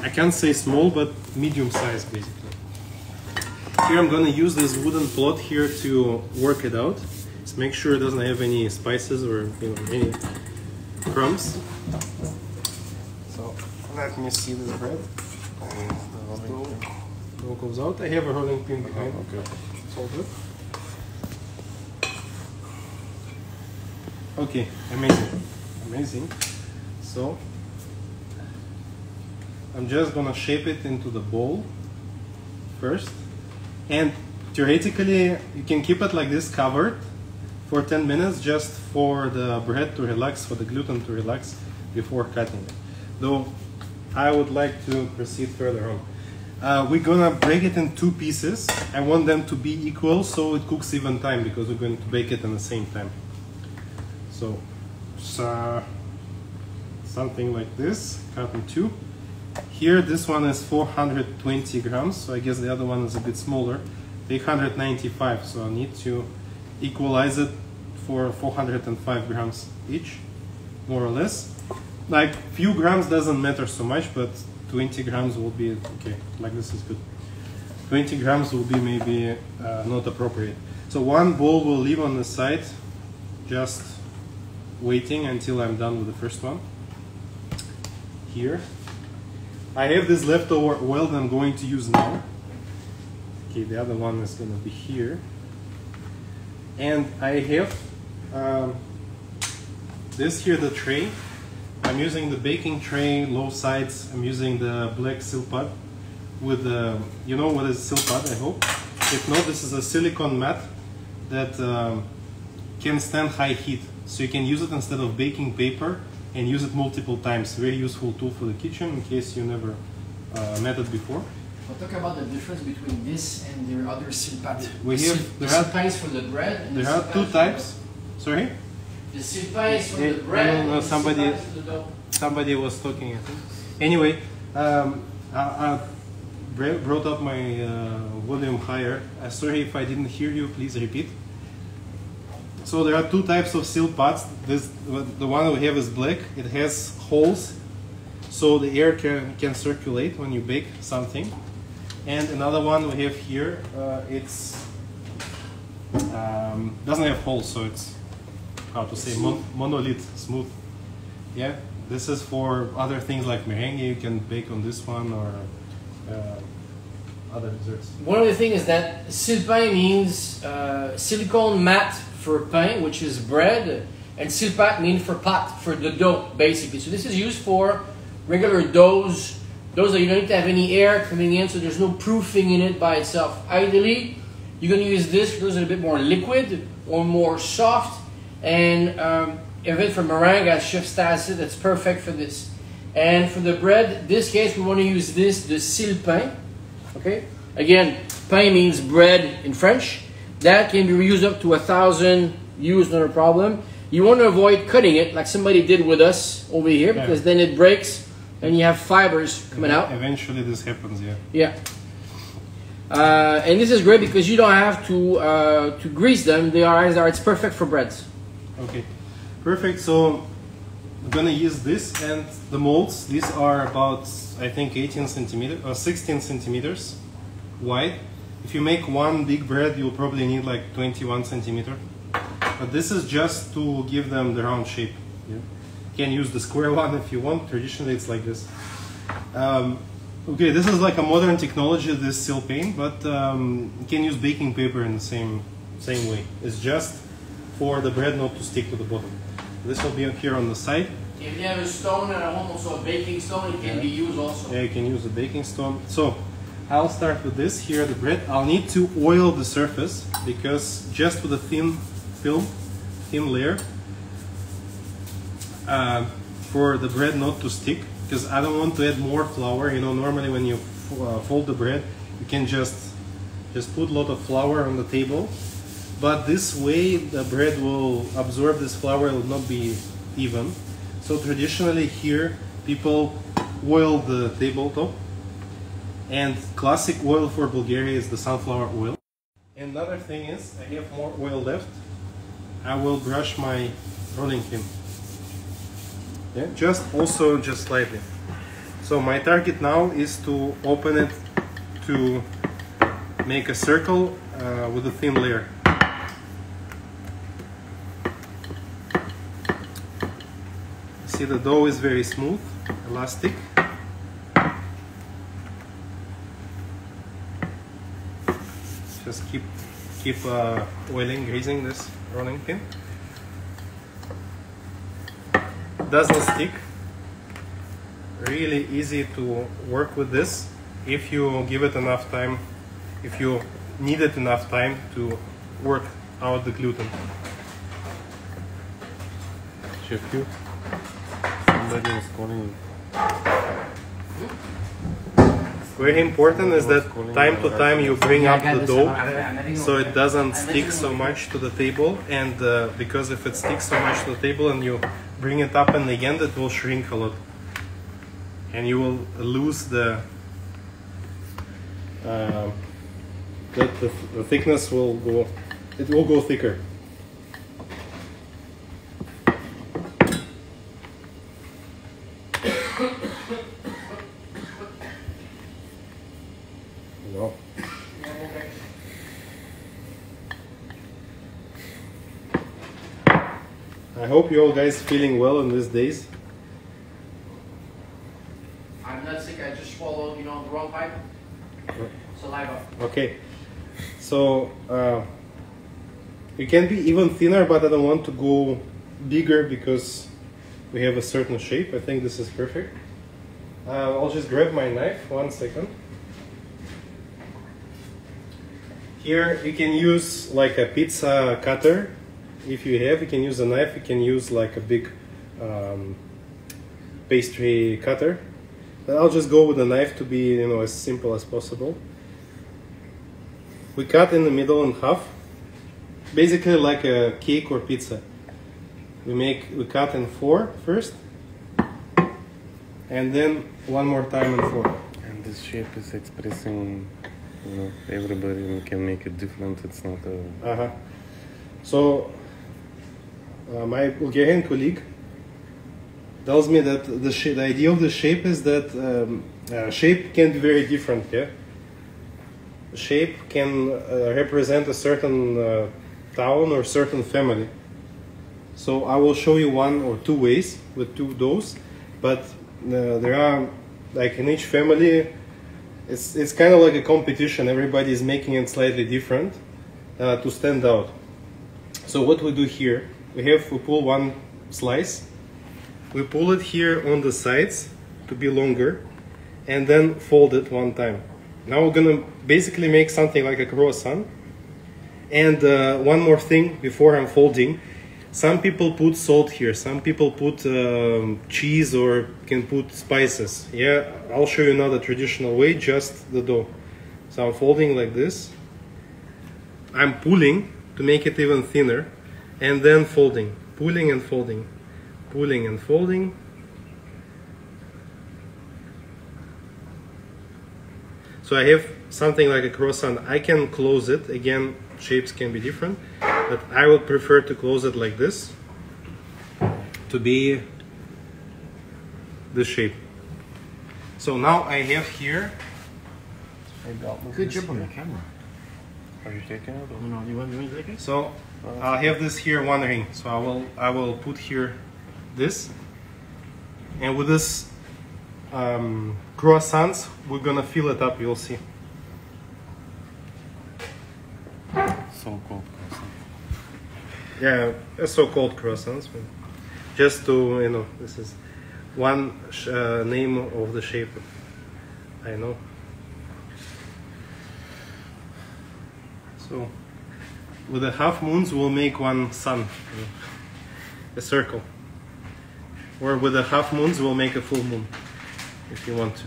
I can't say small, but medium sized basically. Here I'm gonna use this wooden plot here to work it out. Just make sure it doesn't have any spices or, you know, any crumbs. So let me see this bread. Dough so, goes out. I have a rolling pin behind. Oh, okay, it's all good. Okay, amazing, amazing. So I'm just gonna shape it into the bowl first. And theoretically, you can keep it like this covered for ten minutes just for the bread to relax, for the gluten to relax before cutting it. Though I would like to proceed further on. Uh, we're gonna break it in two pieces. I want them to be equal so it cooks even time, because we're going to bake it at the same time. So, so something like this, cut in two. Here, this one is four hundred twenty grams, so I guess the other one is a bit smaller. eight hundred ninety-five, so I need to equalize it for four hundred five grams each, more or less. Like, few grams doesn't matter so much, but twenty grams will be okay. Like, this is good. twenty grams will be maybe uh, not appropriate. So one bowl will leave on the side, just waiting until I'm done with the first one. Here, I have this leftover oil that I'm going to use now. Okay, the other one is gonna be here. And I have um, this here, the tray. I'm using the baking tray, low sides. I'm using the black silpad with the, you know what is silpad, I hope. If not, this is a silicone mat that um, can stand high heat. So you can use it instead of baking paper and use it multiple times. Very useful tool for the kitchen in case you never uh, met it before. We'll talk about the difference between this and their other silpad. We the have the silpain is for the bread. And there the are two types. The... Sorry. The silpain is for the bread. I don't know. Somebody, somebody was talking. I think. Anyway, um, I, I brought up my uh, volume higher. Uh, sorry if I didn't hear you. Please repeat. So there are two types of silpads. This the one we have is black. It has holes, so the air can can circulate when you bake something. And another one we have here, uh, it's um, doesn't have holes, so it's, how to say, mon monolith, smooth. Yeah, this is for other things like merengue, you can bake on this one, or uh, other desserts. One of the things is that silpain means uh, silicone mat for pain, which is bread, and silpat means for pot, for the dough, basically. So this is used for regular doughs. Those that you don't need to have any air coming in, so there's no proofing in it by itself. Ideally, you're going to use this for those that are a bit more liquid or more soft. And um, even for meringue, as Chef Staz said, that's perfect for this. And for the bread, this case, we want to use this, the silpain. Okay? Again, pain means bread in French. That can be reused up to a thousand use, not a problem. You want to avoid cutting it like somebody did with us over here, yeah, because then it breaks. And you have fibers coming out. Eventually this happens, yeah. Yeah. Uh, and this is great because you don't have to uh, to grease them. They are, it's perfect for breads. Okay, perfect. So I'm gonna use this and the molds. These are about, I think, eighteen centimeters or sixteen centimeters wide. If you make one big bread, you'll probably need like twenty-one centimeters. But this is just to give them the round shape. Yeah. You can use the square one if you want. Traditionally, it's like this. Um, okay, this is like a modern technology, this silpain, but um, you can use baking paper in the same same way. It's just for the bread not to stick to the bottom. This will be up here on the side. If you have a stone and almost a baking stone, it can yeah. be used also. Yeah, you can use a baking stone. So I'll start with this here, the bread. I'll need to oil the surface because just with a thin film, thin layer, Uh, for the bread not to stick, because I don't want to add more flour. You know, normally when you uh, fold the bread, you can just just put a lot of flour on the table, but this way the bread will absorb this flour, it will not be even. So traditionally here people oil the tabletop, and classic oil for Bulgaria is the sunflower oil. And another thing is, I have more oil left. I will brush my rolling pin. Yeah, just also just slightly. So my target now is to open it to make a circle uh, with a thin layer. See, the dough is very smooth, elastic. Just keep keep uh, oiling, greasing this rolling pin. Doesn't stick. Really easy to work with this if you give it enough time, if you need it enough time to work out the gluten. Chef Hugues, somebody is calling you. Very important is that time to time you bring up the dough so it doesn't stick so much to the table, and uh, because if it sticks so much to the table and you bring it up in the end, it will shrink a lot and you will lose the uh, the, the, the thickness will go, it will go thicker. I hope you all guys feeling well in these days. I'm not sick, I just swallowed, you know, the wrong pipe. Saliva. Okay. So, uh, it can be even thinner, but I don't want to go bigger because we have a certain shape. I think this is perfect. Uh, I'll just grab my knife, one second. Here you can use like a pizza cutter. If you have, you can use a knife, you can use like a big um, pastry cutter. But I'll just go with a knife to be, you know, as simple as possible. We cut in the middle in half, basically like a cake or pizza. We make, we cut in four first, and then one more time in four. And this shape is expressing, you know, everybody can make it different, it's not a... Uh-huh. So, Uh, my Bulgarian colleague tells me that the, the idea of the shape is that um, uh, shape can be very different, yeah? Shape can uh, represent a certain uh, town or certain family. So I will show you one or two ways with two doughs, but uh, there are, like in each family, it's, it's kind of like a competition. Everybody is making it slightly different uh, to stand out. So what we do here, we have, we pull one slice, we pull it here on the sides to be longer, and then fold it one time. Now we're gonna basically make something like a croissant. And uh, one more thing before I'm folding, some people put salt here, some people put um, cheese or can put spices. Yeah, I'll show you another traditional way, just the dough. So I'm folding like this, I'm pulling to make it even thinner, and then folding, pulling and folding, pulling and folding. So I have something like a croissant. I can close it, again, shapes can be different, but I would prefer to close it like this, to be this shape. So now I have here, good job on the camera. Are you taking it? Or? No, no, you want me to take it? So I have this here one ring, so I will I will put here this, and with this um, croissants we're gonna fill it up. You'll see. So-called croissants. Yeah, so-called croissants. Just to, you know, this is one sh uh, name of the shape. I know. So. With the half moons, we'll make one sun, a circle. Or with the half moons, we'll make a full moon, if you want to.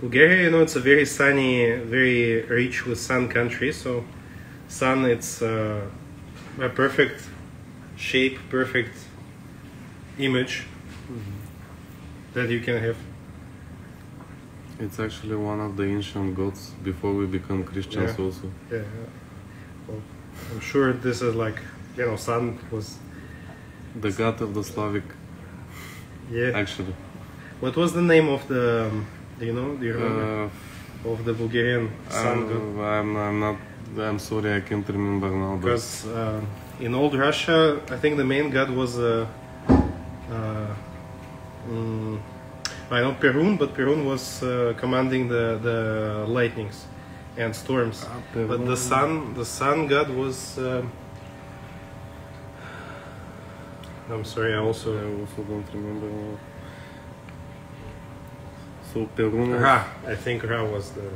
Bulgaria, you know, it's a very sunny, very rich with sun country. So, sun, it's uh, a perfect shape, perfect image mm-hmm. that you can have. It's actually one of the ancient gods before we become Christians yeah. also. Yeah, well, I'm sure this is like, you know, sun was... The god of the Slavic, yeah. actually. What was the name of the, do you know, do you remember? Uh, of the Bulgarian sun I'm, god? I'm, I'm not, I'm sorry, I can't remember now. Because but... uh, in old Russia, I think the main god was... Uh, uh, mm, I know Perun, but Perun was uh, commanding the, the lightnings and storms. Ah, but the sun, the sun god was... Uh... I'm sorry, I also, I also don't remember. So Perun... Ra, I think Ra was the...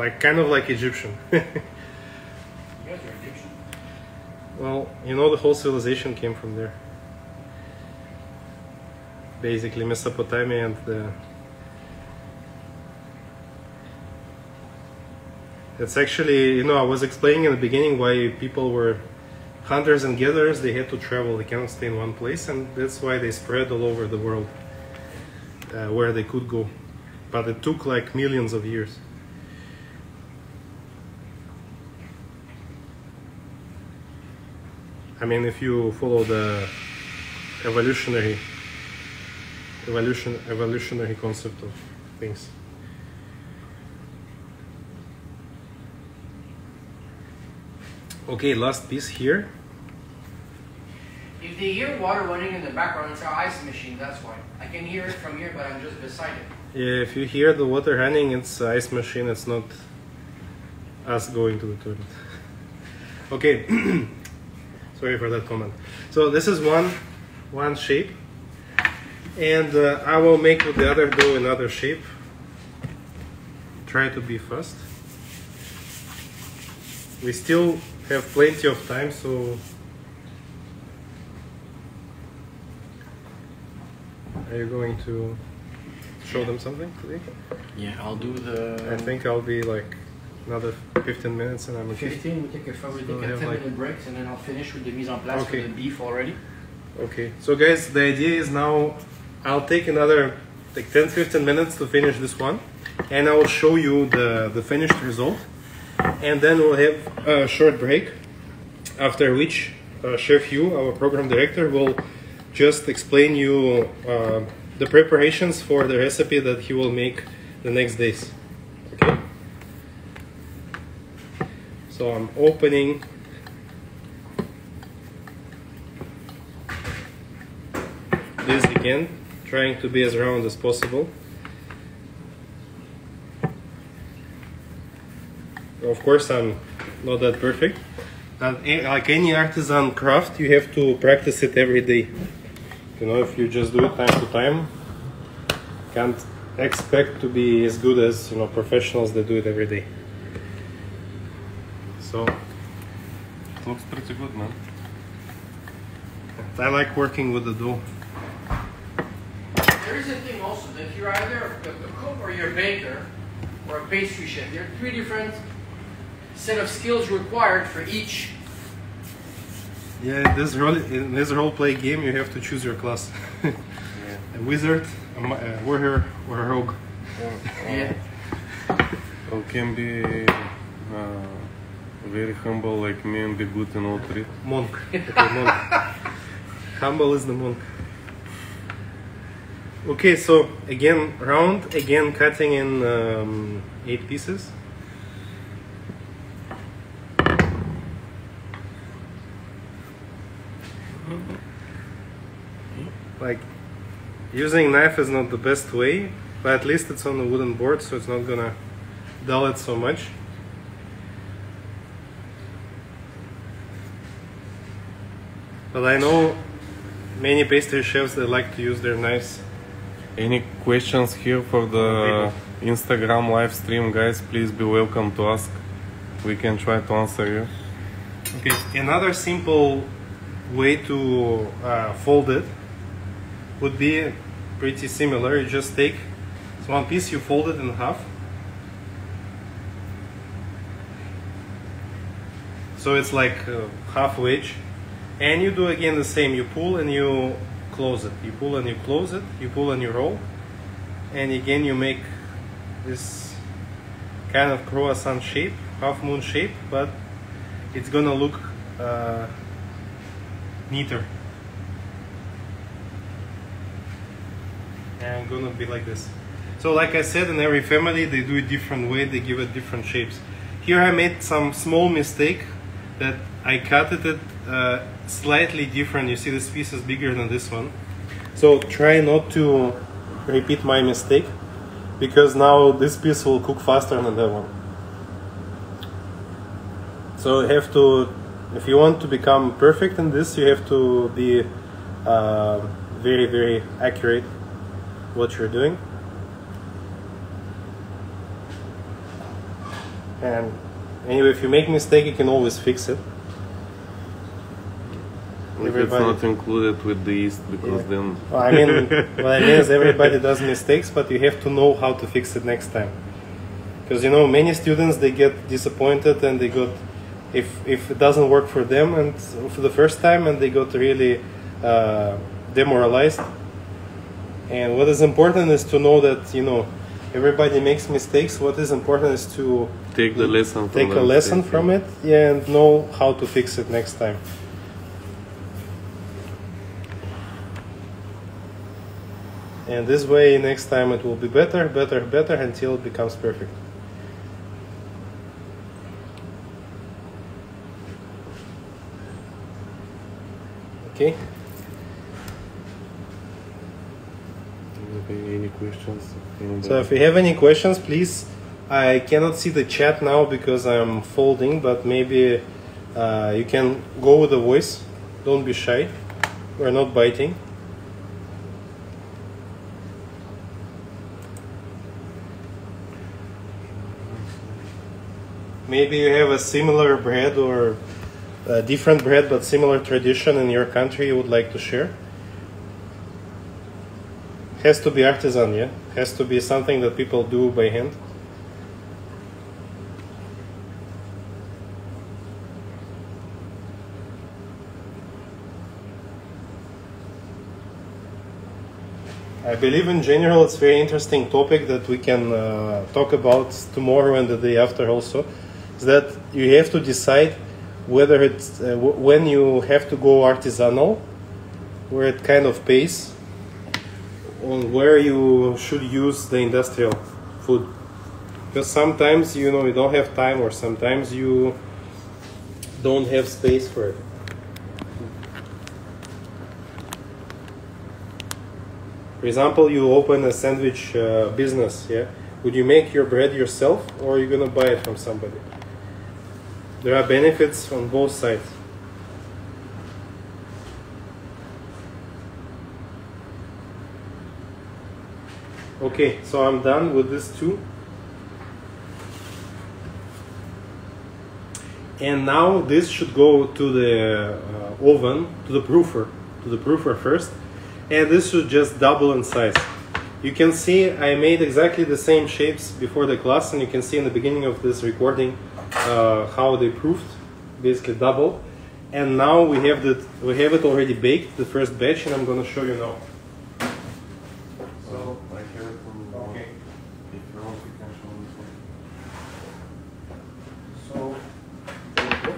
like kind of like Egyptian. You guys are Egyptian. Well, you know, the whole civilization came from there. basically Mesopotamia and the... It's actually, you know, I was explaining in the beginning why people were hunters and gatherers. They had to travel, they cannot stay in one place, and that's why they spread all over the world uh, where they could go. But it took like millions of years. I mean, if you follow the evolutionary evolution evolutionary concept of things. Okay, last piece here. If they hear water running in the background, it's our ice machine, that's why. I can hear it from here, but I'm just beside it. Yeah, if you hear the water running, it's an ice machine, it's not us going to the toilet. Okay, sorry for that comment. So this is one, one shape. And uh, I will make with the other dough another shape. Try to be fast. We still have plenty of time, so are you going to show yeah. them something today? Yeah, I'll do the... I think I'll be like another fifteen minutes and I'm okay. fifteen, we take a, so we take a ten minute like... break and then I'll finish with the mise en place okay. for the beef already. Okay, so guys, the idea is now I'll take another like ten to fifteen minutes to finish this one and I'll show you the, the finished result. And then we'll have a short break, after which uh, Chef Hugues, our program director, will just explain you uh, the preparations for the recipe that he will make the next days. Okay. So I'm opening. This again, trying to be as round as possible. Of course, I'm not that perfect. But like any artisan craft, you have to practice it every day. You know, if you just do it time to time, you can't expect to be as good as, you know, professionals that do it every day. So it looks pretty good, man. I like working with the dough. There is a thing also that you're either a cook or you're a baker or a pastry chef. There are three different set of skills required for each. Yeah, in this role, in this role play game, you have to choose your class. Yeah. A wizard, a, a warrior, or a rogue. Yeah. Or can be uh, very humble like me and be good in all three. Monk. Okay, monk. Humble is the monk. Okay, so again round, again cutting in um, eight pieces. Like, using knife is not the best way, but at least it's on a wooden board, so it's not gonna dull it so much. But I know many pastry chefs that like to use their knives. Any questions here for the Instagram live stream, guys? Please be welcome to ask. We can try to answer you. Okay, another simple way to uh, fold it would be pretty similar. You just take one piece, you fold it in half. So it's like uh, half wedge. And you do again the same. You pull and you close it. You pull and you close it. You pull and you roll. And again you make this kind of croissant shape, half moon shape, but it's gonna look uh, neater. And gonna be like this. So like I said, in every family they do it different way, they give it different shapes. Here I made some small mistake that I cut it uh, slightly different. You see this piece is bigger than this one. So try not to repeat my mistake, because now this piece will cook faster than that one. So you have to, if you want to become perfect in this, you have to be uh, very, very accurate what you're doing. And anyway, if you make a mistake, you can always fix it. Everybody. It's not included with the yeast, because yeah. then... Well, I mean, what I mean is everybody does mistakes, but you have to know how to fix it next time. Because, you know, many students, they get disappointed and they got, if, if it doesn't work for them and for the first time, and they got really uh, demoralized. And what is important is to know that, you know, everybody makes mistakes. What is important is to take the lesson from, take a lesson from it, yeah, and know how to fix it next time. And this way, next time it will be better, better, better, until it becomes perfect. Okay. Any questions? So if you have any questions, please. I cannot see the chat now because I'm folding, but maybe uh, you can go with the voice. Don't be shy. We're not biting. Maybe you have a similar bread or a different bread, but similar tradition in your country you would like to share. Has to be artisan, yeah? Has to be something that people do by hand. I believe in general it's a very interesting topic that we can uh, talk about tomorrow and the day after also. Is that you have to decide whether it's uh, w when you have to go artisanal, where it kind of pays, on where you should use the industrial food, because sometimes, you know, you don't have time, or sometimes you don't have space for it. For example, you open a sandwich uh, business, yeah? Would you make your bread yourself, or are you gonna buy it from somebody? There are benefits on both sides. Okay, so I'm done with this too. And now this should go to the uh, oven, to the proofer, to the proofer first. And this should just double in size. You can see I made exactly the same shapes before the class, and you can see in the beginning of this recording uh, how they proofed, basically double. And now we have that, we have it already baked, the first batch, and I'm gonna show you now. So I have it from okay. If you want, you can show this one. So there you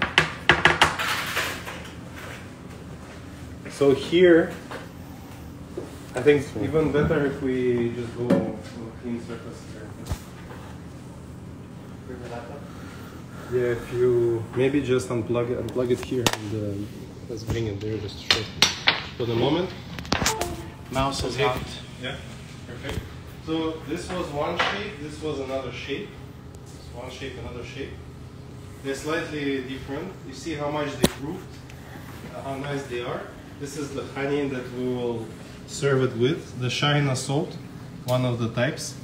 go. So here I think it's even better if we just go on a clean surface here. Yeah, if you maybe just unplug it, unplug it here, and uh, let's bring it there just to show. For the moment. Mouse is out. Yeah, perfect. So this was one shape, this was another shape. This one shape, another shape. They're slightly different. You see how much they proved, uh, how nice they are. This is the honey that we will serve it with, the sharena sol, one of the types,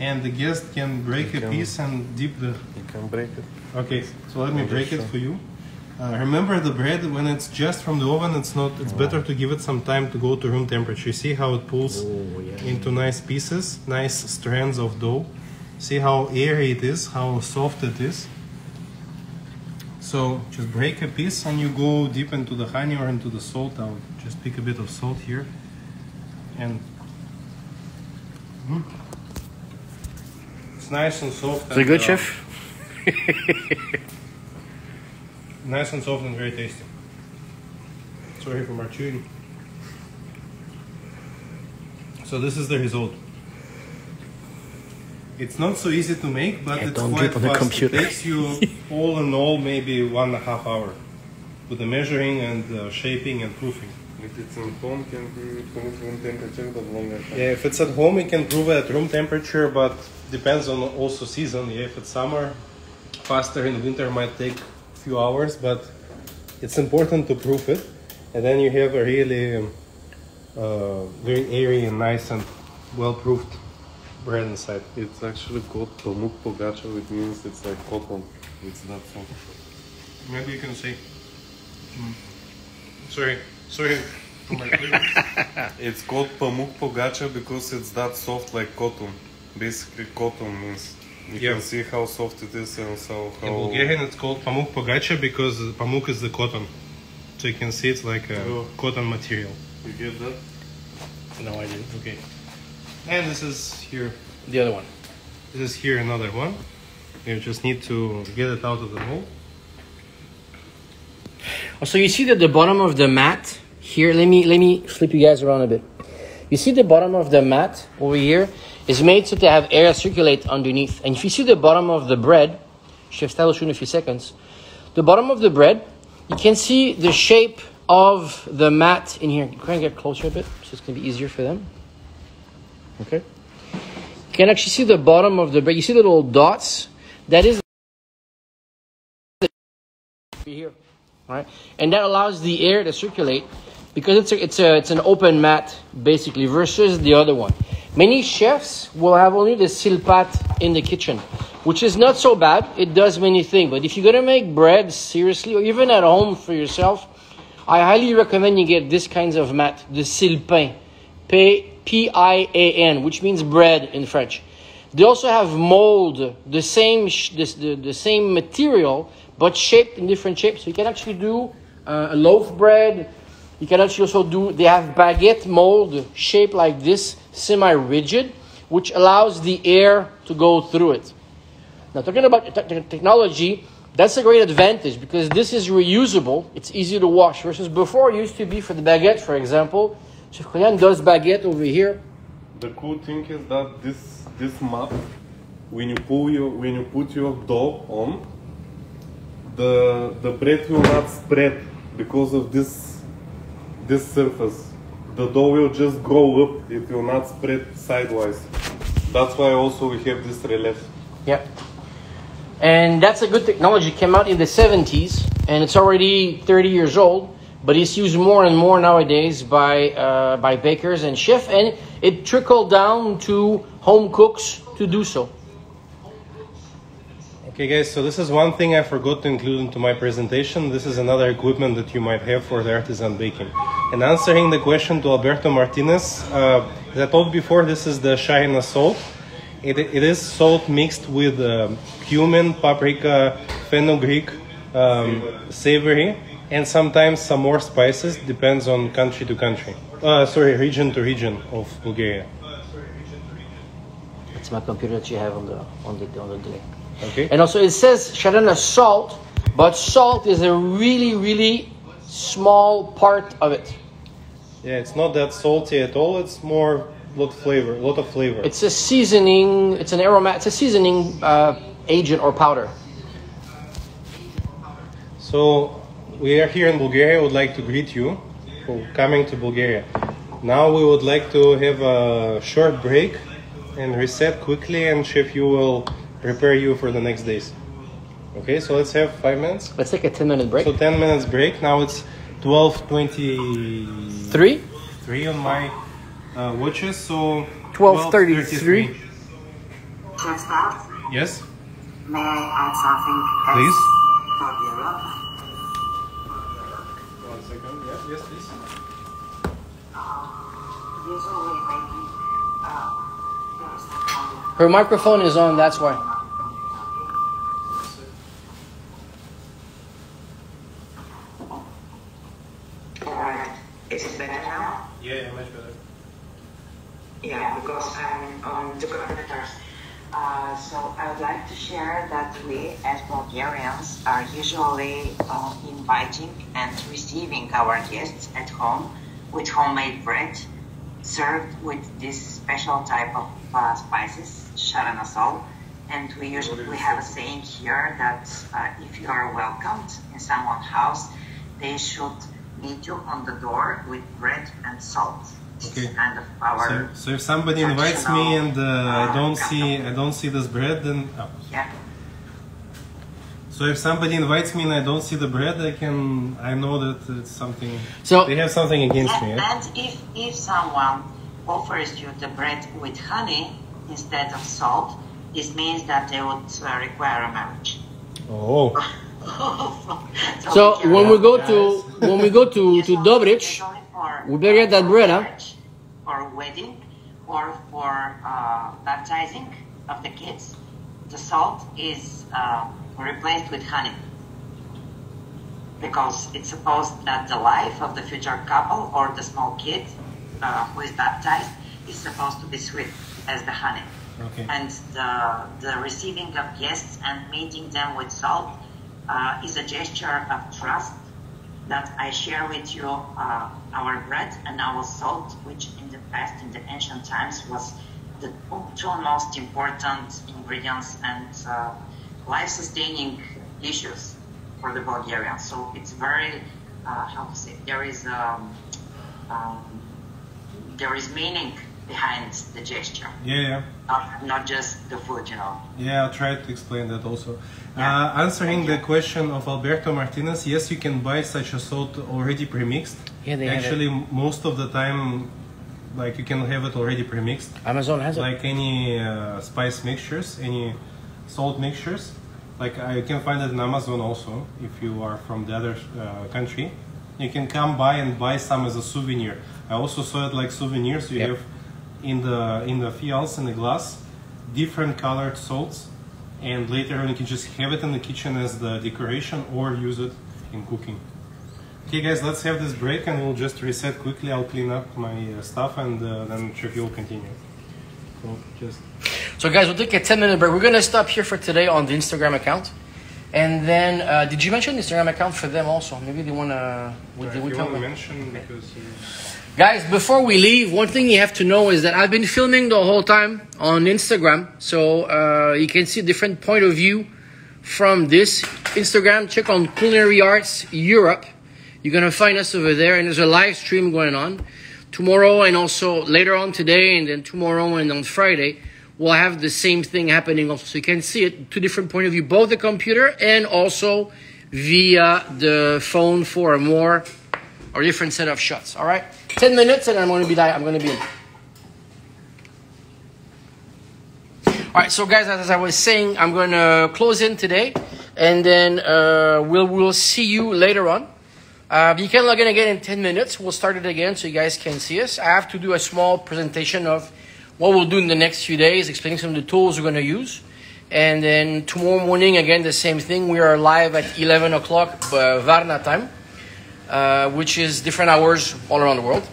and the guest can break you a can, piece and dip the... You can break it. Okay, so let me break it for you. Uh, remember the bread, when it's just from the oven, it's not. It's wow. better to give it some time to go to room temperature. You see how it pulls oh, yeah. into nice pieces, nice strands of dough. See how airy it is, how soft it is. So just break a piece and you go deep into the honey or into the salt. I'll just pick a bit of salt here. And mm, it's nice and soft. It's a good uh, chef. Nice and soft and very tasty. Sorry for my chewing. So this is the result. It's not so easy to make, but yeah, it's quite fast. It takes you all in all maybe one and a half hour with the measuring and uh, shaping and proofing. If it's at home, can be at room temperature, but longer time. Yeah, if it's at home, you can prove it at room temperature, but depends on also season. Yeah, if it's summer, faster. In winter, might take a few hours, but it's important to proof it, and then you have a really uh, very airy and nice and well-proofed bread inside. It's actually called Pamuk pogacha, which means it's like cotton. It's not so. Maybe you can see. Mm. sorry, sorry. It's called Pamuk pogacha because it's that soft like cotton. Basically, cotton means you yeah. can see how soft it is and so how. In Bulgarian, it's called Pamuk pogacha because Pamuk is the cotton, so you can see it's like a oh. cotton material. You get that? No, I didn't. Okay. And this is here. The other one. This is here another one. You just need to get it out of the mold. So you see that the bottom of the mat here. Let me let me flip you guys around a bit. You see the bottom of the mat over here is made so to have air circulate underneath. And if you see the bottom of the bread, Chef Staz will show in a few seconds. The bottom of the bread, you can see the shape of the mat in here. You can get closer a bit, so it's gonna be easier for them. Okay. You can actually see the bottom of the bread. You see the little dots. That is here, right? And that allows the air to circulate because it's a, it's a it's an open mat basically versus the other one. Many chefs will have only the silpat in the kitchen, which is not so bad. It does many things, but if you're gonna make bread seriously or even at home for yourself, I highly recommend you get this kinds of mat, the silpain, P I A N, which means bread in French. They also have mold, the same sh this, the, the same material, but shaped in different shapes. So you can actually do uh, a loaf bread. You can actually also do, they have baguette mold shaped like this, semi-rigid, which allows the air to go through it. Now, talking about te technology, that's a great advantage because this is reusable. It's easy to wash versus before it used to be for the baguette, for example. Chef Koyan does baguette over here. The cool thing is that this this mat, when you pull your when you put your dough on, the the bread will not spread because of this this surface. The dough will just grow up. It will not spread sidewise. That's why also we have this relief. Yeah, and that's a good technology. Came out in the seventies, and it's already thirty years old. But it's used more and more nowadays by uh, by bakers and chefs, and it trickled down to home cooks to do so. Okay, guys, so this is one thing I forgot to include into my presentation. This is another equipment that you might have for the artisan baking. And answering the question to Alberto Martinez, uh, as I told before, this is the sharena sol. It, it is salt mixed with uh, cumin, paprika, fenugreek, um, savory. And sometimes some more spices, depends on country to country. Uh, sorry, region to region of Bulgaria. It's my computer that you have on the on the on the deck. Okay. And also it says sharena salt, but salt is a really really small part of it. Yeah, it's not that salty at all. It's more lot flavor, lot of flavor. It's a seasoning. It's an aroma. It's a seasoning uh, agent or powder. So. We are here in Bulgaria. I would like to greet you for coming to Bulgaria. Now we would like to have a short break and reset quickly, and Chef Hugues will prepare you for the next days. Okay, so let's have five minutes. Let's take a ten minute break. So ten minutes break. Now it's twelve twenty-three Three? Three on my uh, watches, so twelve thirty-three. Chef Staz? Yes? May I add something else? Please. For Europe? Yes, please. Her microphone is on, that's why. Alright, is it better now? Yeah, much better. Yeah, because I'm on the computers. Uh, so I would like to share that we as Bulgarians are usually uh, inviting and receiving our guests at home with homemade bread served with this special type of uh, spices, sharena sol. And we usually we have a saying here that uh, if you are welcomed in someone's house, they should meet you on the door with bread and salt. Okay. Kind of so, so if somebody invites me and uh, uh, I don't see I don't see this bread, then oh. yeah. So if somebody invites me and I don't see the bread, I can I know that it's something. So they have something against and, me. Yeah? And if if someone offers you the bread with honey instead of salt, this means that they would uh, require a marriage. Oh. so, so when we go to. when we go to, to Dobrich, we better get that bread, huh? Or wedding, or for uh, baptizing of the kids, the salt is uh, replaced with honey. Because it's supposed that the life of the future couple or the small kid uh, who is baptized is supposed to be sweet as the honey. Okay. And the, the receiving of guests and meeting them with salt uh, is a gesture of trust that I share with you uh, our bread and our salt, which in the past, in the ancient times, was the two most important ingredients and uh, life-sustaining issues for the Bulgarians. So it's very, uh, how to say, there is, um, um, there is meaning behind the gesture. Yeah, yeah. Not, not just the food, you know. Yeah, I'll try to explain that also. Yeah. Uh, answering the question of Alberto Martinez, yes, you can buy such a salt already pre-mixed. Yeah, they Actually, have it. most of the time, like you can have it already pre-mixed. Amazon has it. Like any uh, spice mixtures, any salt mixtures. Like I can find it in Amazon also, if you are from the other uh, country. You can come by and buy some as a souvenir. I also saw it like souvenirs. You yep. have in the in the fials, in the glass, different colored salts, and later on you can just have it in the kitchen as the decoration or use it in cooking. Okay guys, let's have this break and we'll just reset quickly. I'll clean up my uh, stuff and uh, then Chef Hugues will continue. So just... So guys, we'll take a ten minute break. We're going to stop here for today on the Instagram account. And then, uh, did you mention Instagram account for them also? Maybe they want to... Right, you want to mention because... You... Guys, before we leave, one thing you have to know is that I've been filming the whole time on Instagram. So uh, you can see different point of view from this Instagram. Check on Culinary Arts Europe. You're going to find us over there. And there's a live stream going on tomorrow and also later on today and then tomorrow and on Friday. We'll have the same thing happening also. So you can see it, two different point of view, both the computer and also via the phone for a more or different set of shots. All right, ten minutes, and I'm going to be I'm going to be. All right, so guys, as I was saying, I'm going to close in today, and then uh, we'll we'll see you later on. Uh, you can log in again in ten minutes. We'll start it again so you guys can see us. I have to do a small presentation of what we'll do in the next few days, explaining some of the tools we're going to use. And then tomorrow morning, again, the same thing. We are live at eleven o'clock uh, Varna time, uh, which is different hours all around the world.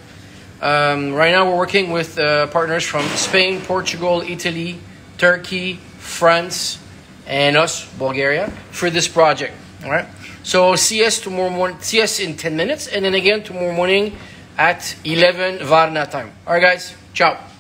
Um, right now, we're working with uh, partners from Spain, Portugal, Italy, Turkey, France, and us, Bulgaria, for this project. All right. So see us tomorrow morning. See us in ten minutes, and then again tomorrow morning at eleven Varna time. All right, guys. Ciao.